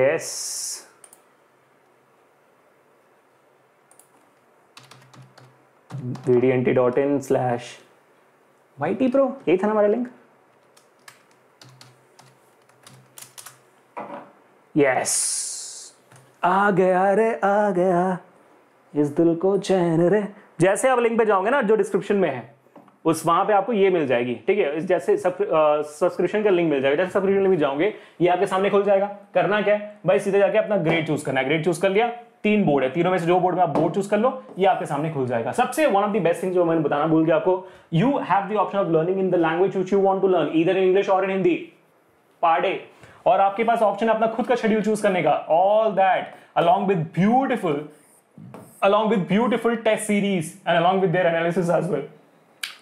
Yes V D N T dot in slash YT pro, यही था ना हमारा लिंक। यस, आ गया रे आ गया इस दिल को चैन रे। जैसे आप लिंक पे जाओगे ना जो डिस्क्रिप्शन में है उस, वहां पे आपको ये मिल जाएगी, ठीक है, जैसे सब्सक्रिप्शन का लिंक मिल जाएगा, जैसे सब्सक्रिप्शन में जाओगे ये आपके सामने खुल जाएगा। करना क्या है भाई, सीधे जाके अपना ग्रेड चूज करना है। ग्रेड चूज कर लिया, तीन बोर्ड है, तीनों में से जो बोर्ड में आप बोर्ड चूज कर लो ये आपके सामने खुल जाएगा। सबसे one of the best thing जो मैंने बताना भूल गया आपको, you have the option of learning in the language which you want to learn, either in English और इन हिंदी पाडे, और आपके पास ऑप्शन है अपना खुद का शेड्यूल चूज करने का। All that along with beautiful along with beautiful test series and along with their analysis as well,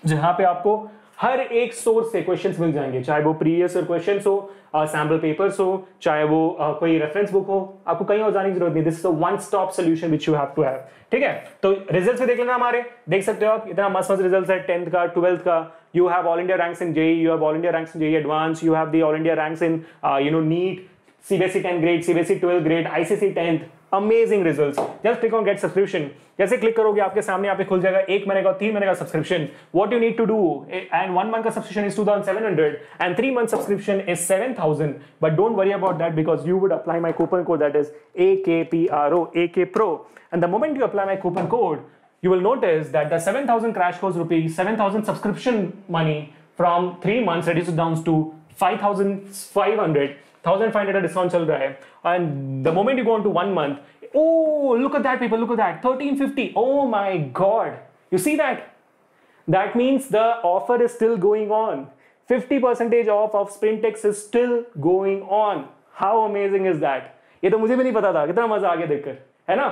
जहां पे आपको हर एक सोर्स से क्वेश्चंस मिल जाएंगे, चाहे वो प्रीवियस ईयर क्वेश्चंस हो, सैम्पल पेपर्स हो, चाहे वो uh, कोई रेफरेंस बुक हो, आपको कहीं और जाने की जरूरत नहीं। This is a one stop solution which you have to have, ठीक है। तो रिजल्ट्स भी देख लेना हमारे, देख सकते हो आप इतना मस्त मस्त रिजल्ट्स है टेंथ का, ट्वेल्थ का। You have all India ranks in JEE, you have all India ranks in JEE advance, you have the all India ranks in you know NEET, CBSE tenth grade, CBSE twelfth grade, ICSE tenth. Amazing results. Just click on get subscription, जैसे click करोगे आपके सामने यहाँ पे खुल जाएगा एक महीने का, तीन महीने का subscription. What you need to do, and one month का subscription is two thousand seven hundred and three month subscription is seven thousand, but don't worry about that because you would apply my coupon code that is A K P R O, A K pro, and the moment you apply my coupon code you will notice that the seven thousand crash course rupees, seven thousand subscription money from three months reduce down to five thousand five hundred, thousand five hundred discount चल रहा है। And the moment you go on to one month, oh look at that people, look at that thirteen fifty, oh my God, you see that, that means the offer is still going on, fifty percentage off off sprint X is still going on. How amazing is that, ये तो मुझे भी नहीं पता था, कितना मजा आ गया देखकर, है ना।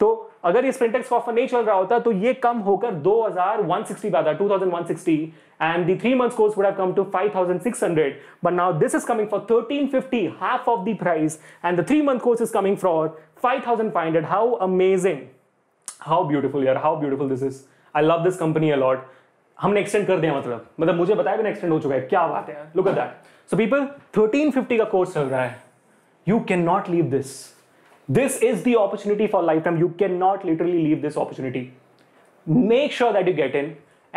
तो अगर ये स्प्रिंट एक्स का ऑफर नहीं चल रहा होता तो ये कम होकर टू थाउजेंड वन सिक्सटी पे आता, two thousand one sixty, and the three months course would have come to five thousand six hundred, but now this is coming for thirteen fifty, half of the price, and the three month course is coming for five thousand five hundred. How amazing, how beautiful यार, how beautiful this is. I love this company a lot. हमने extend कर दिया, मतलब मतलब मुझे बताया भी ना एक्सटेंड हो चुका है, क्या बात है, look at that. So people, thirteen fifty का कोर्स चल रहा है, you can not leave this, this is the opportunity for lifetime, you cannot literally leave this opportunity. Make sure that you get in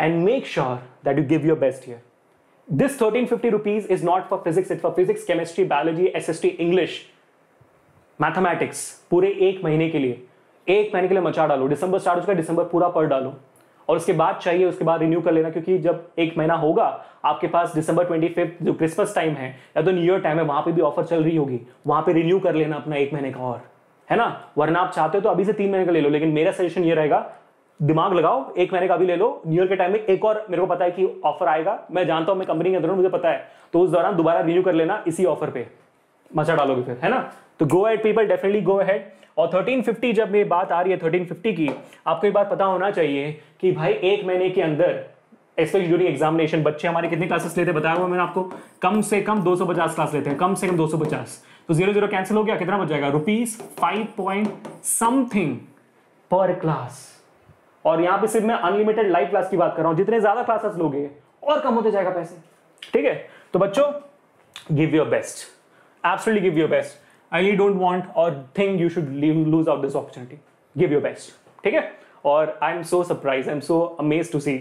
and make sure that you give your best here. This thirteen fifty rupees is not for physics, it's for physics, chemistry, biology, S S T, English, mathematics, पूरे एक महीने के लिए, एक महीने के लिए मचा डालो। दिसंबर स्टार्ट हो चुका है, दिसंबर पूरा पढ़ डालो, और उसके बाद चाहिए उसके बाद रिन्यू कर लेना, क्योंकि जब एक महीना होगा आपके पास, दिसंबर ट्वेंटी फिफ्थ जो क्रिसमस टाइम है या तो न्यू ईयर टाइम है, वहां पर भी ऑफर चल रही होगी, वहां पर रिन्यू कर लेना अपना एक महीने का और, है ना। वरना आप चाहते हो तो अभी से तीन महीने का ले लो, लेकिन मेरा सजेशन ये रहेगा, दिमाग लगाओ, एक महीने का अभी ले लो, न्यू ईयर के टाइम में एक और, मेरे को पता है कि ऑफर आएगा, मैं जानता हूं, मैं कंपनी के अंदर हूं, मुझे पता है, तो उस दौरान दोबारा रिन्यू कर लेना इसी ऑफर पे, मचा डालोगे फिर, है ना। तो go ahead people, definitely go ahead. और थर्टीन फिफ्टी जब ये बात आ रही है थर्टीन फिफ्टी की, आपको ये बात पता होना चाहिए कि भाई एक महीने के अंदर स्पेशली ड्यूरिंग एग्जामिनेशन बच्चे हमारे कितनी क्लासेस लेते हैं बताया हुआ मैंने आपको, कम से कम दो सौ पचास क्लास लेते हैं, कम से कम दो सौ पचास। तो जीरो जीरो कैंसिल हो गया, कितना बच जाएगा, रुपीज फाइव पॉइंट समथिंग पर क्लास। और यहाँ पे सिर्फ मैं अनलिमिटेड लाइव क्लास की बात कर रहा हूँ, जितने ज्यादा क्लासेस लोगे और कम होते जाएगा पैसे, ठीक है। तो बच्चों give your best, absolutely give your best. I really don't want or think you should leave, lose out this opportunity. Give your best, ठीक है? और I'm so surprised, I'm so amazed to see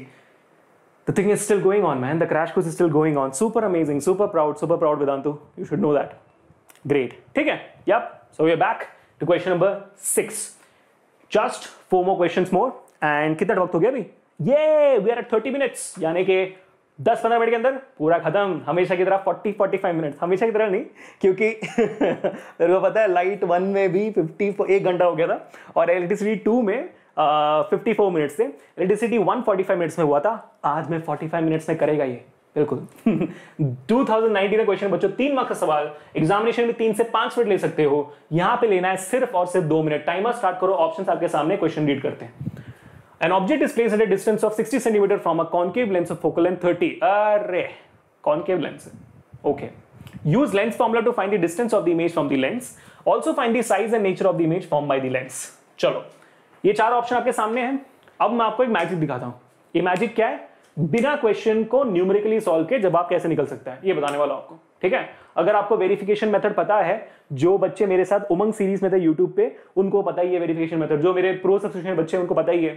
the thing is still going on, man. The crash course is still going on. Super amazing, super proud, super proud, Vedantu. You should know that. Great, ठीक है? Yep. So we are back to question number six. Just four more questions more. And कितना वक्त हो गया अभी? Yay, we are at thirty minutes. यानी कि दस पंद्रह मिनट के अंदर पूरा खत्म। हमेशा की तरह चालीस पैंतालीस मिनट, हमेशा की तरह नहीं, क्योंकि मेरे को पता है लाइट वन में भी चौवन एक घंटा हो गया था और इलेक्ट्रिसिटी टू में चौवन मिनट्स थे, इलेक्ट्रिसिटी वन पैंतालीस मिनट्स में हुआ था, आज मैं पैंतालीस मिनट्स में करेगा ये, बिल्कुल। दो हज़ार उन्नीस का क्वेश्चन बच्चों, तीन मार्क्स का सवाल, एग्जामिनेशन में तीन से पांच मिनट ले सकते हो, यहाँ पे लेना है सिर्फ और सिर्फ दो मिनट। टाइमर स्टार्ट करो, ऑप्शन आपके सामने, क्वेश्चन रीड करते हैं। An object is placed at a distance of sixty centimeters from a concave lens of focal length thirty. Arre, concave lens. Okay. Use lens formula to find the distance of the image from the lens. Also find the size and nature of the image formed by the lens. चलो, ये चार option आपके सामने हैं। अब मैं आपको एक मैजिक दिखाता हूँ। ये मैजिक क्या है? बिना क्वेश्चन को न्यूमेरिकली सॉल्व के जवाब कैसे निकल सकता है, ये बताने वाला आपको, ठीक है। अगर आपको वेरिफिकेशन मेथड पता है, जो बच्चे मेरे साथ उमंग सीरीज में थे यूट्यूब पे, उनको पता ही है वेरिफिकेशन मेथड। जो मेरे प्रो सब्सक्रिप्शन बच्चे हैं उनको पता ही है।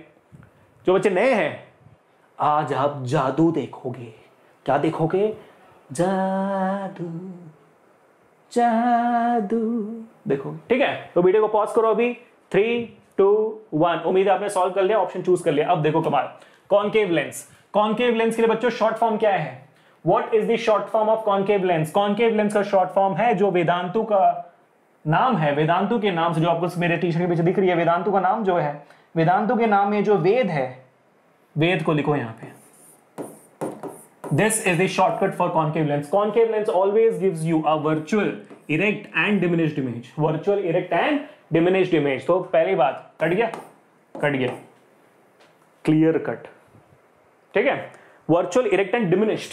जो बच्चे नए हैं, आज आप जादू देखोगे। क्या देखोगे? जादू, जादू देखोगे, ठीक है। तो वीडियो को पॉज करो अभी, थ्री टू वन। उम्मीद है आपने सॉल्व कर लिया, ऑप्शन चूज कर लिया। अब देखो कमाल, कॉनकेव लेंस। कॉनकेव लेंस के लिए बच्चों शॉर्ट फॉर्म क्या है? What is the short form of concave lens? Concave lens का शॉर्ट फॉर्म है, जो वेदांतु का नाम है, वेदांतु के नाम से, जो आपको मेरे टी शर्ट के पीछे दिख रही है, वेदांतु का नाम जो है, वेदांतु के नाम में जो वेद है, वेद को लिखो यहां पे। This is the shortcut for concave lens. Concave lens always gives you a virtual erect and diminished image, virtual erect and diminished image. तो पहली बात कट गया, कट गया, क्लियर कट, ठीक है। Virtual erect and diminished,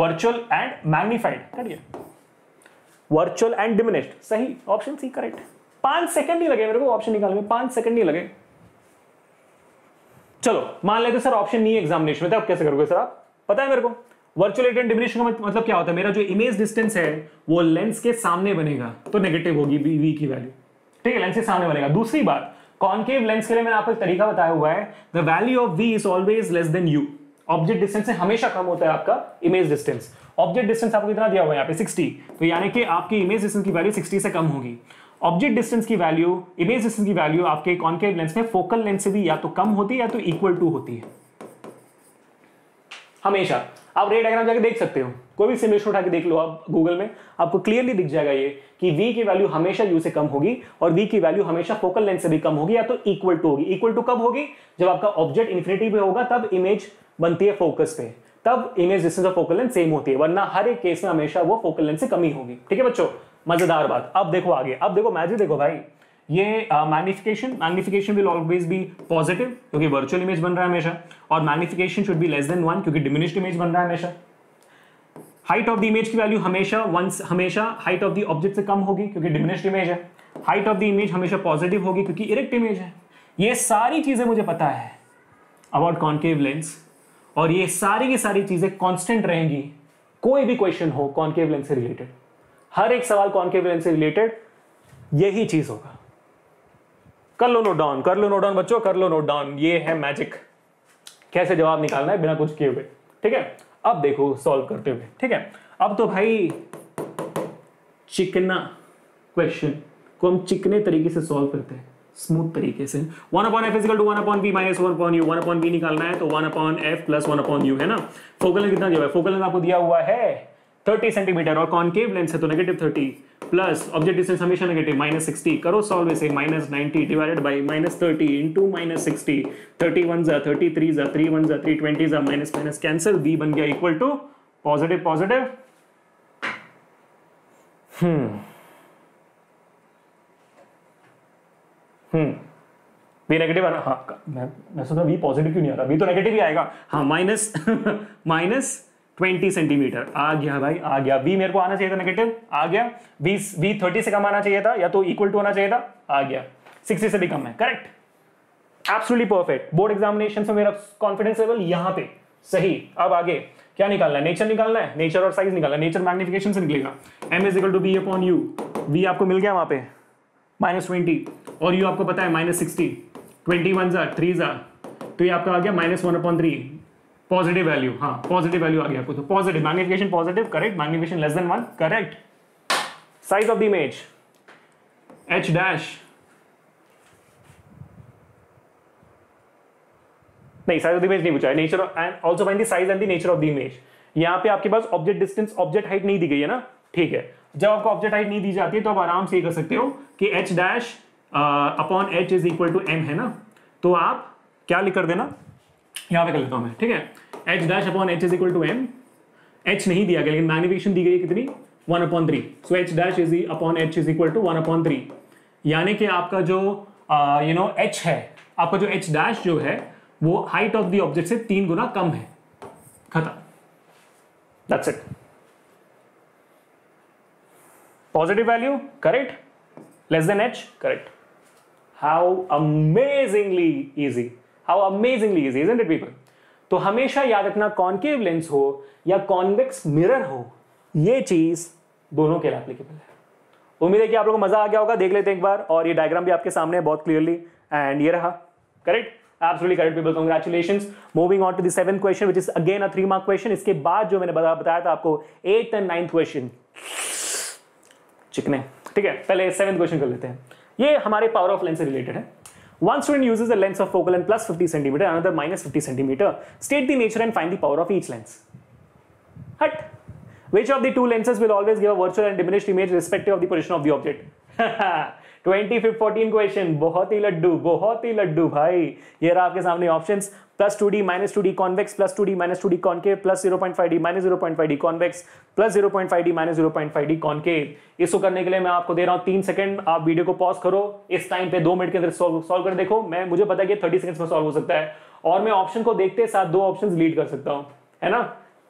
virtual and magnified, cut गया, virtual and diminished, सही, option C correct. पांच सेकंड नहीं लगे मेरे को ऑप्शन निकालने में, पांच सेकंड नहीं लगे। चलो मान लेते सर ऑप्शन नहीं है एग्जामिनेशन में, तो आप कैसे करोगे सर? आप पता है मेरे को वर्चुअल इरेक्ट एंड डिमिनिश्ड का मतलब क्या होता है, मेरा जो इमेज डिस्टेंस है वो लेंस के सामने बनेगा, तो नेगेटिव होगी वी की वैल्यू, ठीक है, लेंस के सामने बनेगा। दूसरी बात, कॉनकेव लेंस के लिए मैंने आपको एक तरीका बताया हुआ है, the value of v is always less than u. Object distance से हमेशा कम होता है आपका इमेज डिस्टेंस। ऑब्जेक्ट डिस्टेंस आपको कितना दिया हुआ है यहाँ पे, साठ, तो यानी कि आपकी इमेज डिस्टेंस की वैल्यू साठ से कम होगी। ऑब्जेक्ट डिस्टेंस की वैल्यू, इमेज डिस्टेंस की वैल्यू आपके कॉनकेव लेंस में फोकल लेंथ से भी या तो कम होती है या तो इक्वल टू होती है, हमेशा। आप रे डायग्राम जाके देख सकते हो, कोई भी सिमुलेशन उठा के देख लो आप गूगल में, आपको क्लियरली दिख जाएगा ये कि v की वैल्यू हमेशा u से कम होगी और v की वैल्यू हमेशा फोकल लेंथ से भी कम होगी या तो इक्वल टू होगी। इक्वल टू कब होगी? जब आपका ऑब्जेक्ट इन्फिनिटी पे होगा, तब इमेज बनती है फोकस पे, तब इमेज डिस्टेंस और फोकल लेंथ सेम होती है, वरना हर एक केस में हमेशा वो फोकल लेंथ से कम ही होगी, ठीक है बच्चों। मजेदार बात, अब देखो आगे, अब देखो मैजिक देखो भाई। ये magnification, magnification will always be positive क्योंकि वर्चुअल इमेज बन रहा है हमेशा, और magnification should be less than one क्योंकि डिमिनिश्ड इमेज बन रहा है हमेशा। हाइट ऑफ द इमेज की वैल्यू हमेशा वंस हमेशा हाइट ऑफ द ऑब्जेक्ट से कम होगी क्योंकि डिमिनिश्ड इमेज है। हाइट ऑफ द इमेज हमेशा पॉजिटिव होगी क्योंकि इरेक्ट इमेज है। ये सारी चीजें मुझे पता है अबाउट कॉनकेव लेंस, और ये सारी की सारी चीजें कॉन्स्टेंट रहेंगी, कोई भी क्वेश्चन हो कॉनकेव लेंस से रिलेटेड, हर एक सवाल कॉनकेव लेंस से रिलेटेड यही चीज होगा। कर लो नोट डाउन, कर लो नोट डाउन बच्चों, कर लो नोट डाउन। ये है मैजिक, कैसे जवाब निकालना है बिना कुछ किए हुए, ठीक है। अब देखो सॉल्व करते हुए, ठीक है। अब तो भाई चिकना क्वेश्चन को हम चिकने तरीके से सॉल्व करते हैं, स्मूथ तरीके से। One upon f is equal to one upon B minus one upon you. One upon v निकालना है तो one upon F plus one upon you, है ना। फोकल लेंथ कितना दिया हुआ है? फोकल लेंथ आपको दिया हुआ है तीस सेंटीमीटर और कॉनकेव लेंस है तो नेगेटिव तीस प्लस ऑब्जेक्ट डिस्टेंस हमेशा नेगेटिव माइनस सिक्सटी। करो सॉल्व इसे, minus ninety divided by minus thirty into minus sixty, thirty one जा थर्टी थ्री जा थ्री वन जा थ्री ट्वेंटी जा, माइनस माइनस कैंसिल, बी बन गया equal to positive positive Hmm. Hmm. B negative आना, हाँ मैं मैं सोच रहा हूँ B पॉजिटिव क्यों नहीं आ रहा, B तो नेगेटिव ही आएगा। हाँ माइनस माइनस ट्वेंटी सेंटीमीटर आ गया भाई, आ गया। B मेरे को आना चाहिए था नेगेटिव, आ गया। B B थर्टी से कम आना चाहिए था या तो इक्वल टू आना चाहिए था, आ गया। सिक्सटी से भी कम है, correct, absolutely perfect. Board examination से मेरा कॉन्फिडेंस लेवल यहाँ पे सही। अब आगे क्या निकालना है, नेचर निकालना है, नेचर और साइज निकालना है। नेचर मैग्निफिकेशन से निकलेगा, m is equal to b upon u। b आपको मिल गया वहाँ पे माइनस ट्वेंटी और u आपको पता है माइनस सिक्सटी, ट्वेंटी वन जार थ्री जार, तो ये आपका आ गया minus one upon three, positive value. हाँ पॉजिटिव वैल्यू आ गया आपको, तो positive magnification positive, correct. Magnification less than one, correct. Size of the image h dash, नहीं साइज ऑफ द इमेज नहीं पूछा है, nature and also find the size and the nature of the image. यहाँ पे आपके पास object distance, object height नहीं दी गई है ना, ठीक है। जब आपको ऑब्जेक्ट हाइट नहीं दी जाती है तो आप आराम से ये कर सकते हो कि h dash upon h is equal to m है ना, तो आप क्या लिख कर देना, यहाँ पे कर लेता हूँ मैं, ठीक है। h dash upon h is equal to m, h नहीं दिया गया लेकिन मैग्निफिकेशन दी गई कितनी, one upon three, so h dash is upon H is equal to one upon three. यानी कि आपका जो यू नो h है, आपका जो h डैश जो है वो हाइट ऑफ द ऑब्जेक्ट से तीन गुना कम है, खत्म, that's it. Positive value, correct, less than h, correct. How amazingly easy, how amazingly easy isn't it people. तो हमेशा याद रखना, कॉन्केव लेंस हो या कॉन्वेक्स मिरर हो, ये चीज दोनों के लिए एप्लीकेबल है। उम्मीद है कि आप लोगों को मजा आ गया होगा, देख लेते हैं एक बार। और ये डायग्राम भी आपके सामने है बहुत क्लियरली, एंड ये रहा, correct, absolutely correct people, congratulations. Moving on to the seventh question, which is again a three mark question. इसके बाद जो मैंने बताया था आपको eighth and ninth question चिकने, ठीक है। पहले seventh question कर लेते हैं, ये हमारे power of lens से related है। One student uses a lens of focal length plus fifty centimeters, another minus fifty centimeters. State the nature and find the power of each lens. Hut. Which of the two lenses will always give a virtual and diminished image respective of the position of the object? Twenty fifth fourteen question, बहुत ही लड्डू, बहुत ही लड्डू भाई। ये रहा आपके सामने options, plus two D minus two D convex, plus two D minus two D concave, plus zero point five D minus zero point five D convex, plus zero point five D minus zero point five D concave. इसको करने के लिए मैं आपको दे रहा हूँ तीन second, आप वीडियो को पॉज करो, इस टाइम पे दो मिनट के अंदर सॉल्व सॉल्व कर देखो। मैं मुझे पता है कि थर्टी सेकंड में सॉल्व हो सकता है और मैं ऑप्शन को देखते साथ दो ऑप्शन लीड कर सकता हूँ, है ना।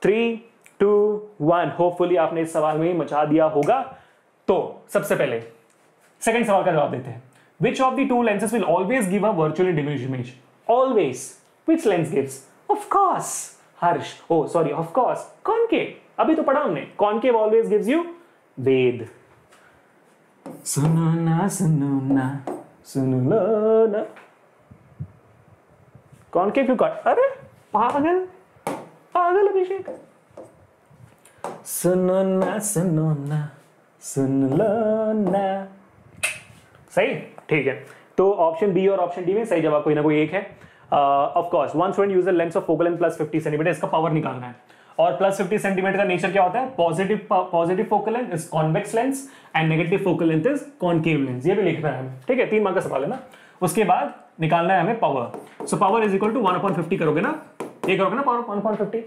थ्री टू वन, होपफुली आपने इस सवाल में मचा दिया होगा। तो सबसे पहले सेकंड सवाल का जवाब देते हैं, which of the two lenses will always give a virtually diminished image? Always which lens gives? Of course Harsh, oh sorry, of course concave, अभी तो पढ़ा हमने, कॉनकेव ऑलवेज गिव्स यू वेद। सुनो ना सुनो ना सुनो लो ना, कॉनकेव क्यों कट, अरे पागल पागल अभिषेक। सुनो ना सुनो ना सुन लो ना, सही, ठीक है। तो ऑप्शन बी और ऑप्शन डी में सही जवाब कोई ना कोई एक है। Of course one student use lens of focal length plus fifty centimetre, इसका पावर निकालना है। और प्लस फिफ्टी सेंटीमीटर का नेचर क्या होता है, positive positive focal length is convex lens and negative focal length is concave lens, ये भी लिखना है, ठीक है। तीन मार्क का सवाल है ना। उसके बाद निकालना है हमें power, so power is equal to one upon fifty करोगे ना, ये करोगे ना, power one upon fifty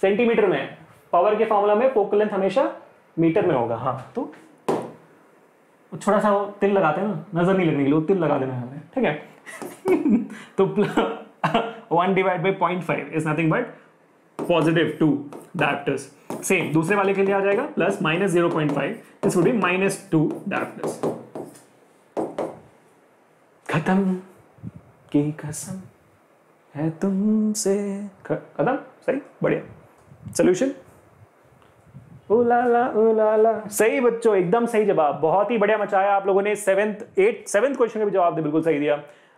centimetre में, पावर के फॉर्मूला में फोकल लेंथ हमेशा मीटर में होगा। हाँ तो थोड़ा सा तिल लगाते हैं ना, नजर नहीं लगने के लिए, तिल लगा देना है, ठीक है। तो one divide by point five is nothing but positive two dioptres, same दूसरे वाले के लिए आ जाएगा, plus minus zero point five this would be minus two dioptres, खत्म की कसम है तुमसे, खत्म, सही, बढ़िया सोल्यूशन, उलाला उलाला, सही बच्चों, एकदम सही जवाब, बहुत ही बढ़िया मचाया आप लोगों ने। सेवेंथ एट सेवेंथ क्वेश्चन का भी जवाब बिल्कुल सही दिया।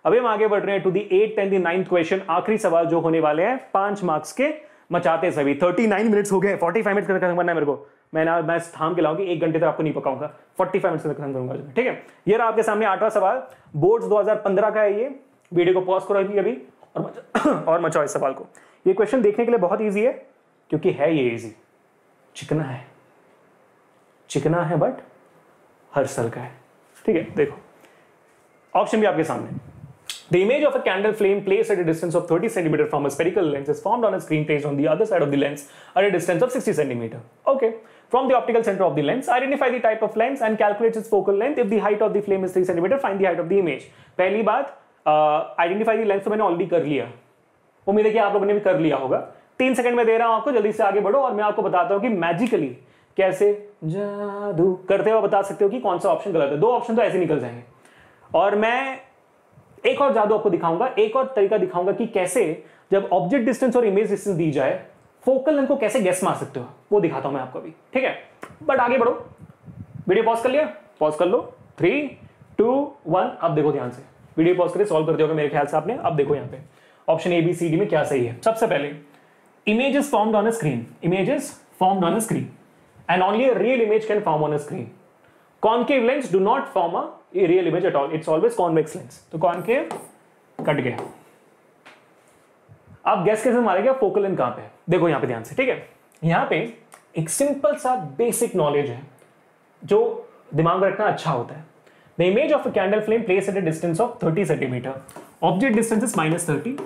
अभी हम आगे बढ़ रहे हैं to the eight and the ninth question, आखिरी सवाल जो होने वाले हैं पांच मार्क्स के, मचाते सभी। थर्टी नाइन मिनट्स हो गए, फोर्टी फाइव मिनट्स का खत्म करना है मेरे को, मैं ना मैं थाम के लाऊंगी, एक घंटे तक आपको नहीं पकाऊंगा, फोर्टी फाइव मिनट्स का खत्म करूंगा, ठीक है। ये रहा आपके सामने आठवां सवाल, बोर्ड दो हजार पंद्रह का है ये, वीडियो को पॉज करो अभी अभी और और मचाओ इस सवाल को। ये क्वेश्चन देखने के लिए बहुत ईजी है क्योंकि है ये ईजी, चिकना है चिकना है बट हर सल का है, ठीक है। देखो ऑप्शन भी आपके सामने, the image of a candle flame place at a distance of thirty centimetre from a spherical lens is formed on a screen place on the other side of the lens at a distance of sixty centimetre. Okay, from the optical center of the lens, identify the type of lens and calculate its focal length. If the height of the flame is three centimeter, find the height of the image. पहली बात, identify the lens तो मैंने already कर लिया, उम्मीद है कि आप लोगों ने भी कर लिया होगा। तीन सेकंड में दे रहा हूं आपको, जल्दी से आगे बढ़ो और मैं आपको बताता हूं कि मैजिकली कैसे जादू करते हुए बता सकते हो कि कौन सा ऑप्शन गलत है। दो ऑप्शन तो ऐसे निकल जाएंगे और मैं एक और जादू आपको दिखाऊंगा, एक और तरीका दिखाऊंगा कि कैसे जब ऑब्जेक्ट डिस्टेंस और इमेज डिस्टेंस दी जाए फोकल लेंथ को कैसे गेस मार सकते हो, वो दिखाता हूं मैं आपको अभी, ठीक है। बट आगे बढ़ो, वीडियो पॉज कर लिया, पॉज कर लो, थ्री टू वन। अब देखो ध्यान से, वीडियो पॉज करके सॉल्व कर दिया होगा मेरे ख्याल से आपने। अब देखो यहाँ पे option A B C D में क्या सही है। सबसे पहले image is formed on a screen, image is formed on a screen and only a real image can form on a screen. Concave lens do not form a real image at all, it's always convex lens. तो concave cut गया। आप gas कैसे मारेंगे focal length कहां पे है, देखो यहां पे ध्यान से, ठीक है। यहां पे एक सिंपल सा बेसिक नॉलेज है जो दिमाग में रखना अच्छा होता है। The image of a candle flame place at a distance of thirty centimetre, object distance is minus thirty,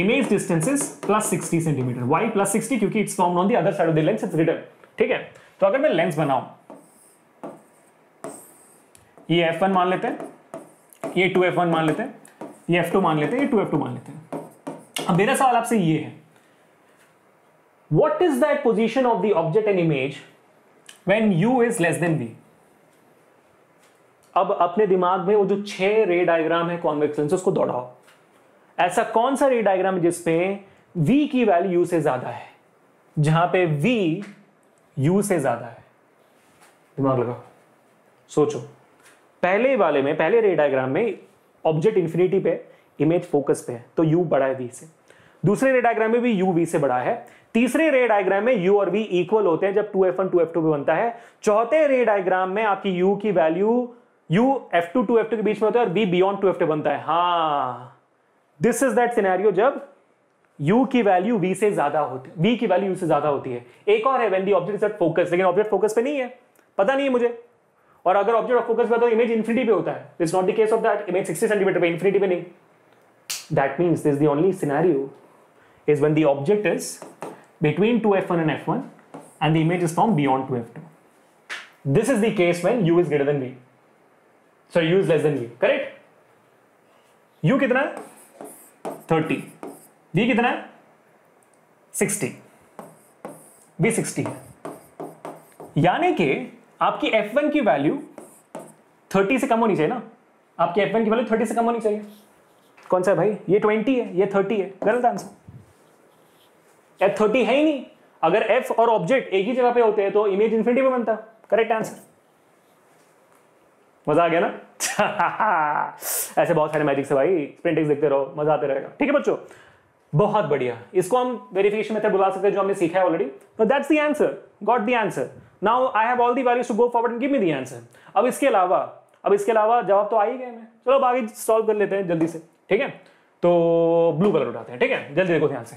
image distance is plus sixty centimetre. Why plus sixty? क्योंकि it's formed on the other side of the lens, it's written, ठीक है। तो अगर मैं lens बनाऊं, ये F one मान लेते हैं, ये टू एफ वन मान लेते हैं, ये एफ टू मान लेते हैं, ये टू एफ टू मान लेते हैं। अब मेरा सवाल आपसे ये है, what is that position of the object and image when u is less than v? अब अपने दिमाग में वो जो छह रे डायग्राम है कॉन्वेक्स लेंस, उसको दौड़ाओ। ऐसा कौन सा रे डायग्राम जिसपे v की वैल्यू यू से ज्यादा है, जहां पे v u से ज्यादा है? दिमाग लगाओ, सोचो। पहले वाले में, पहले रे डायग्राम में ऑब्जेक्ट इंफिनिटी पे, इमेज फोकस पे है, तो u बड़ा है v से। दूसरे रे डायग्राम में भी u v से बड़ा है। तीसरे रे डायग्राम में u और v इक्वल होते हैं जब two F one two F two पे बनता है। चौथे रे डायग्राम में आपकी u की वैल्यू u f two two F two के बीच में होता है और v beyond two F two बनता है। हाँ, दिस इज दैट सिनेरियो जब u की वैल्यू v से ज्यादा होती है, v की वैल्यू u से ज्यादा होती है। एक और है when the object is at focus, लेकिन ऑब्जेक्ट फोकस पे नहीं है, पता नहीं है मुझे। और अगर ऑब्जेक्ट फोकस पे तो इमेज इंफिनिटी पे होता है, it's not the case of that. Image sixty centimetre पे, इंफिनिटी पे नहीं। That means this the only scenario is when the object is between two F one and F one and the image is from beyond two F two. This is the case when u is greater than v, so u is less than v, correct. u कितना है? Thirty. v कितना है? Sixty. v sixty है, यानी कि आपकी F one की value thirty से कम होनी चाहिए ना। आपकी एफ वन की वैल्यू थर्टी से कम होनी चाहिए। कौन सा है भाई? ये ट्वेंटी है, ये थर्टी है, गलत आंसर। एफ थर्टी है ही नहीं। अगर f और ऑब्जेक्ट एक ही जगह पे होते हैं तो इमेज इंफिनिटी में बनता, करेक्ट आंसर। मजा आ गया ना? ऐसे बहुत सारे मैजिक से भाई, स्प्रिंट एक्स देखते रहो, मजा आते रहेगा, ठीक है बच्चों। बहुत बढ़िया, इसको हम वेरिफिकेशन मेथड बुला सकते हैं जो हमने सीखा है ऑलरेडी। तो that's the answer, got the answer. Now I have all the values to go forward and give me the answer. अब इसके अलावा, अब इसके अलावा जवाब तो आ ही गए, मैं चलो बाकी सॉल्व कर लेते हैं जल्दी से, ठीक है। तो ब्लू कलर उठाते हैं, ठीक है, जल्दी देखो ध्यान से।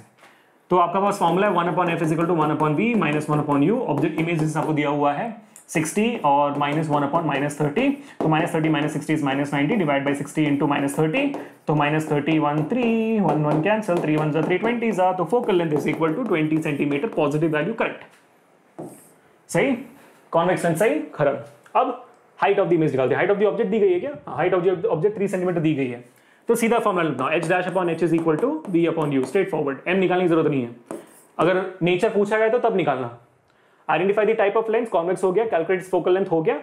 तो आपका पास फॉर्मूला है one upon F is equal to one upon V minus one upon U. Object image आपको दिया हुआ है सिक्सटी और minus one upon minus thirty, तो minus thirty minus sixty is minus ninety, divide by sixty into minus thirty, तो minus thirty one three one one cancel, three one जा three twenty जा, तो focal length is equal to twenty centimetre, positive value, correct. सही, convex lens सही, खराब। अब height of the image निकालते हैं। हाइट ऑफ द ऑब्जेक्ट दी गई है क्या? Height of the object three centimetre दी गई है, तो सीधा फॉर्मूला लिखना, H dash upon H is equal to B upon U, straight forward. M निकालने की जरूरत नहीं है, अगर नेचर पूछा गया तो तब निकालना। Identify the type of lens, convex हो गया, कैलकुलेट फोकल लेंथ हो गया।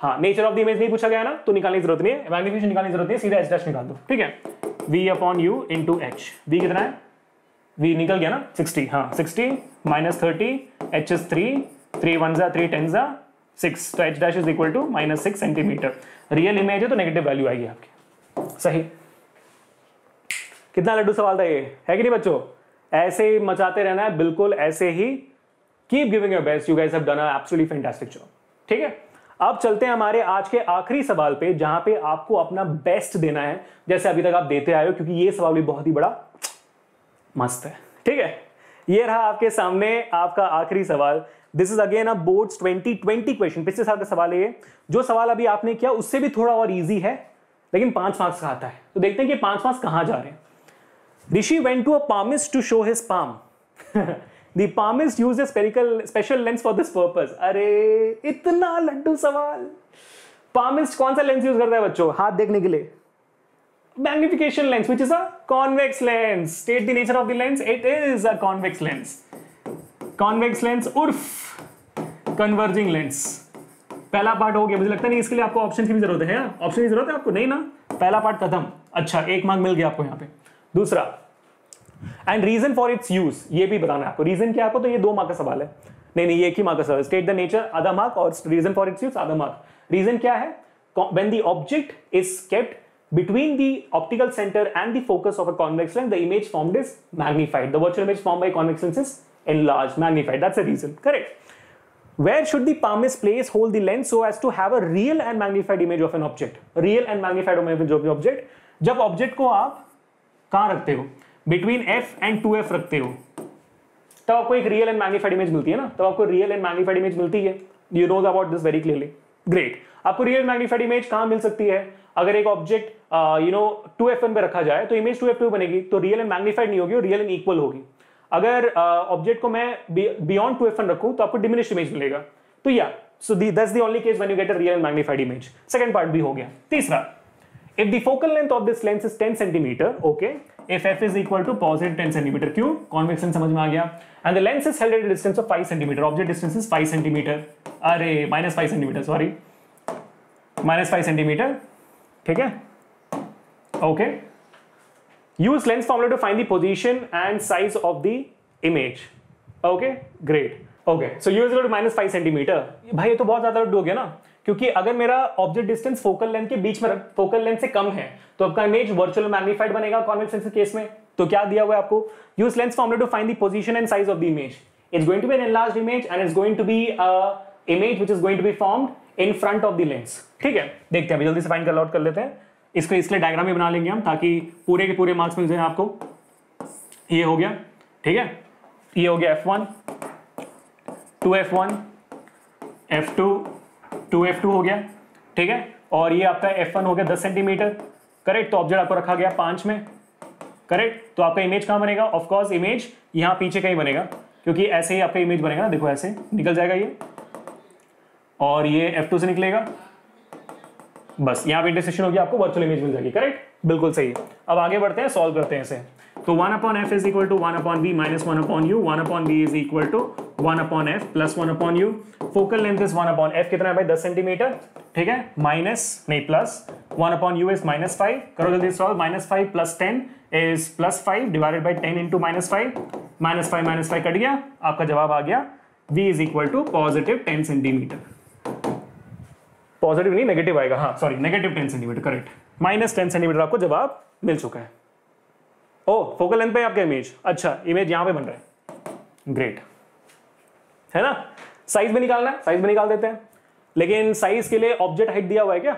हाँ, नेचर ऑफ द इमेज नहीं पूछा गया ना, तो निकालने की जरूरत नहीं है, मैग्निफिकेशन निकालने की जरूरत नहीं है, सीधा एच डैश निकाल दो, ठीक है। v upon u into H, v कितना है? v निकल गया ना, सिक्सटी, हाँ sixty minus thirty, H is three, three one जा थ्री टेन जा सिक्स, तो H dash is equal to minus six centimetre. Real image है तो नेगेटिव वैल्यू आएगी आपकी, सही। कितना लड्डू सवाल था ये, है कि नहीं बच्चों? ऐसे ही मचाते रहना है, बिल्कुल ऐसे ही। Keep giving your best. You guys have done an absolutely fantastic job. ठीक है, अब चलते हैं हमारे आज के आखिरी सवाल पे, जहां पे आपको अपना बेस्ट देना है जैसे अभी तक आप देते आए हो, क्योंकि ये सवाल भी बहुत ही बड़ा मस्त है, ठीक है। ये रहा आपके सामने आपका आखिरी सवाल। This is again a boards twenty twenty question, पिछले साल का सवाल है ये। जो सवाल अभी आपने किया उससे भी थोड़ा और ईजी है, लेकिन पांच मार्क्स का आता है, तो देखते हैं कि पांच मार्क्स कहां जा रहे हैं। Rishi went to a palmist to show his palm The palmist used a spherical special lens for this purpose. अरे इतना लड्डू सवाल, palmist कौन सा लेंस यूज करता है बच्चों हाथ देखने के लिए? Magnification lens, which is a convex lens. State the nature of the lens. It is a convex lens. Convex lens उर्फ converging lens. पहला पार्ट हो गया, मुझे लगता नहीं इसके लिए आपको ऑप्शन की भी जरूरत है। ऑप्शन की जरूरत है आपको? नहीं ना, पहला पार्ट खत्म। अच्छा, एक मार्क मिल गया आपको यहाँ पे। दूसरा, and reason for its use, ये भी बताना है आपको। रीजन क्या आपको? तो ये दो मार्क का सवाल है। नहीं नहीं, ये एक ही मार्क का सवाल। स्टेट द नेचर आधा मार्क, और रीजन फॉर इट्स यूज आधा मार्क। रीजन क्या है? When the object is kept between the optical center and the focus of a convex lens, the image formed is magnified. The virtual image formed by convex lens is enlarged, magnified. That's the reason. Correct. Where should the palmist place hold the lens so as to have a real and magnified image of an object? Real and magnified image of the object. जब object को आप कहाँ रखते हो? Between f and two f रखते हो, तब आपको एक real and magnified image मिलती है ना? तब आपको real and magnified image मिलती है. You know about this very clearly. Great. आपको रियल मैग्नीफाइड इमेज कहाँ मिल सकती है? अगर एक object you know two F one पे रखा जाए तो इमेज टू एफ टू बनेगी, तो रियल एंड मैग्नीफाइड नहीं होगी, रियल एंड इक्वल होगी। अगर ऑब्जेक्ट uh, को मैं बियॉन्ड टू एफ वन रखूं तो आपको डिमिनिश्ड इमेज मिलेगा। तो या so that's the only case when you get a real and magnified image. Second part भी हो गया। तीसरा, if the focal length of this lens is ten centimetre, okay, if f is equal to positive ten centimetre, क्यों? Convex lens समझ में आ गया। And the lens is held at a distance of five centimetre, object distance is five centimetre, अरे minus five centimetre, sorry minus five centimetre, ठीक है, okay. Use lens formula to find the position and size of the image, okay, great, okay. So you is equal to minus five centimetre. भाई ये तो बहुत ज्यादा लड्डू हो गया ना, क्योंकि अगर मेरा ऑब्जेक्ट डिस्टेंस फोकल लेंथ के बीच में, फोकल लेंथ से कम है, तो आपका इमेज वर्चुअल मैग्निफाइड बनेगा कॉन्वेक्स लेंस के केस में। तो क्या दिया हुआ है आपको? Use lens formula to find the position and size of the image. It's going to be an enlarged image and it's going to be image which is going to be formed in front of the lens, ठीक है। देखते हैं, अभी जल्दी से find out कर लेते हैं इसको। इसलिए डायग्राम भी बना लेंगे हम, ताकि पूरे के पूरे मार्क्स मिल जाए आपको। ये हो गया, ठीक है, ये हो गया F one, two F one, F two, two F two हो गया, ठीक है, और ये आपका एफ वन हो गया टेन सेंटीमीटर, करेक्ट। तो ऑब्जेक्ट आपको रखा गया पांच में, करेक्ट। तो आपका इमेज कहाँ बनेगा? ऑफकोर्स इमेज यहाँ पीछे कहीं बनेगा, क्योंकि ऐसे ही आपका इमेज बनेगा ना, देखो ऐसे निकल जाएगा ये, और ये एफ टू से निकलेगा, बस यहाँ पे इंटरसेक्शन होगी, आपको वर्चुअल इमेज मिल जाएगी, करेक्ट, बिल्कुल सही है। अब आगे बढ़ते हैं, सॉल्व करते हैं इसे। तो one upon F is equal to one upon B minus one upon you, one upon B is equal to one upon F plus one upon U. Focal length is one upon F कितना है भाई? दस centimetre, ठीक है, minus नहीं plus, one upon U is minus five, करो जल्दी solve, minus five plus ten is plus five divided by ten into minus five, minus five minus five cut गया, आपका जवाब आ गया B is equal to positive ten centimetre, positive नहीं negative आएगा, हाँ sorry negative ten centimetre, correct, minus ten centimetre आपको जवाब मिल चुका है। ओ फोकल लेंथ पे आपका इमेज, अच्छा इमेज यहाँ पे बन रहा है, ग्रेट, है ना। साइज भी निकालना है, साइज भी निकाल देते हैं, लेकिन साइज के लिए ऑब्जेक्ट हाइट दिया हुआ है क्या?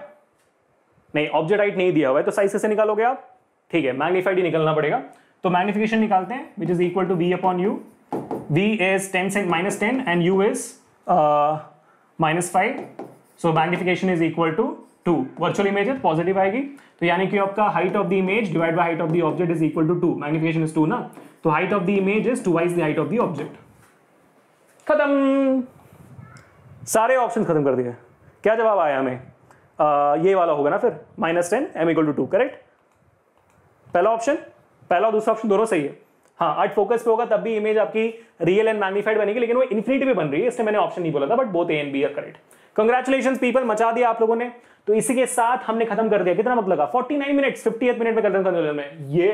नहीं, ऑब्जेक्ट हाइट नहीं दिया हुआ है, तो साइज कैसे निकालोगे आप? ठीक है, मैग्नीफाइड ही निकलना पड़ेगा, तो मैग्निफिकेशन निकालते हैं, which is equal to V upon U, V is ten minus ten and U is minus five, so magnification is equal to two, virtual image है पॉजिटिव आएगी, तो यानी कि आपका height of the image divide by height of the object is equal to two, magnification is two ना, तो height of the image is twice the height of the object. खत्म, सारे ऑप्शन खत्म कर दिए। क्या जवाब आया हमें? आ, ये वाला होगा ना फिर, minus ten M equal to two, correct. पहला ऑप्शन, पहला और दूसरा ऑप्शन दोनों सही है। हाँ, आर्ट फोकस पे होगा तब भी इमेज आपकी रियल एंड मैग्निफाइड बनेगी, लेकिन वो इन्फिनिटी पे बन रही है, इसलिए मैंने ऑप्शन नहीं बोला था, but both A and B are correct. Congratulations people, मचा दिया आप लोगों ने। तो इसी के साथ हमने खत्म कर दिया, कितना वक्त लगा? Forty nine minutes, fiftieth minute में खत्म करने वाले में ये।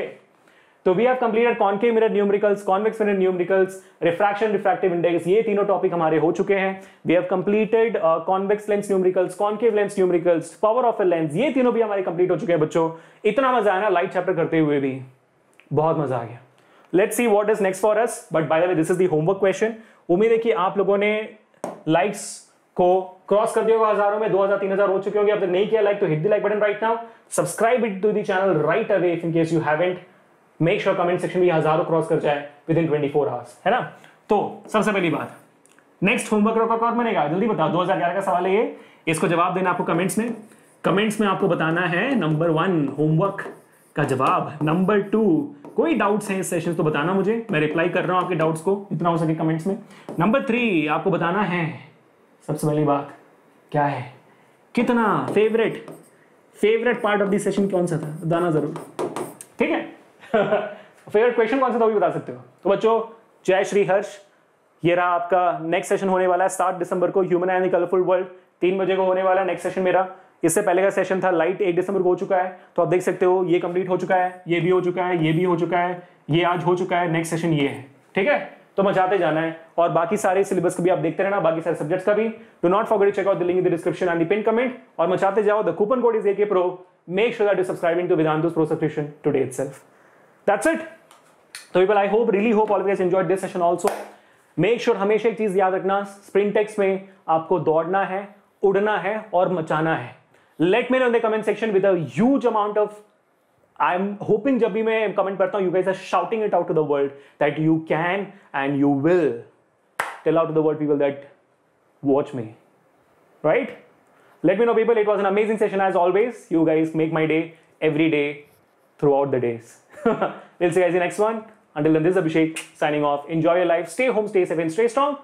तो we have completed concave mirror numericals, convex mirror numericals, refraction, refractive index, ये तीनों टॉपिक हमारे हो चुके हैं। We have completed convex lens numericals, concave lens numericals, power of a lens, ये तीनों भी हमारे कंप्लीट हो चुके हैं बच्चों। इतना मजा आया ना लाइट चैप्टर करते हुए भी, बहुत मजा आ गया। Let's see what is next for us, but by the way this is the homework question. उम्मीद है कि आप लोगों ने लाइक्स को क्रॉस कर दिया होगा हजारों में, दो हजार तीन हजार हो चुके होंगे। अब तक नहीं किया लाइक तो hit the like button right now, subscribe it to the channel right away if in case you haven't. Make sure comment section में हजारों क्रॉस कर जाए within twenty four hours, है ना। तो सबसे पहली बात, नेक्स्ट होमवर्क रॉक कौन बनेगा? जल्दी बताओ, दो हजार ग्यारह का सवाल है ये, इसको जवाब देना आपको कमेंट्स में। कमेंट्स में आपको बताना है नंबर वन होमवर्क का जवाब नंबर टू। कोई डाउट्स हैं इस सेशन तो बताना मुझे, मैं रिप्लाई कर रहा हूँ आपके डाउट्स को इतना हो सके कमेंट्स में। नंबर थ्री, आपको बताना है सबसे पहली बात क्या है, कितना favourite favourite part of this session कौन सा था, बताना जरूर, ठीक है। फेवरेट क्वेश्चन कौन सा था वो भी बता सकते हो। तो बच्चों जय श्री हर्ष, ये रहा आपका नेक्स्ट सेशन होने वाला है सात दिसंबर को, ह्यूमन एंड कलरफुल वर्ल्ड, तीन बजे को होने वाला है नेक्स्ट सेशन मेरा। इससे पहले का सेशन था लाइट, एक दिसंबर को हो चुका है। तो आप देख सकते हो ये कंप्लीट हो चुका है, ये भी हो चुका है, ये भी हो चुका है, ये आज हो चुका है, नेक्स्ट सेशन ये है, ठीक है। तो मचाते जाना है और बाकी सारे सिलेबस का भी आप देखते रहना, बाकी सारे सब्जेक्ट्स का भी। Do not forget check out the link in the description and the pin comment, और मचाते जाओ। The coupon code is AK pro, make sure that you subscribing to Vedantu pro subscription today itself. That's it. तो people I hope, really hope all of you guys enjoyed this session also. Make sure हमेशा एक चीज याद रखना, sprint x में आपको दौड़ना है, उड़ना है और मचाना है। Let me know in the comment section with a huge amount of, I am hoping जब भी मैं कमेंट करता हूं you guys are shouting it out to the world that you can and you will. Tell out to the world people that watch me, right. Let me know people, it was an amazing session as always. You guys make my day every day through out the days. Will see you guys in next one. Until then, this is Abhishek signing off. Enjoy your life. Stay home, stay safe, and stay strong.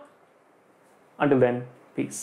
Until then, peace.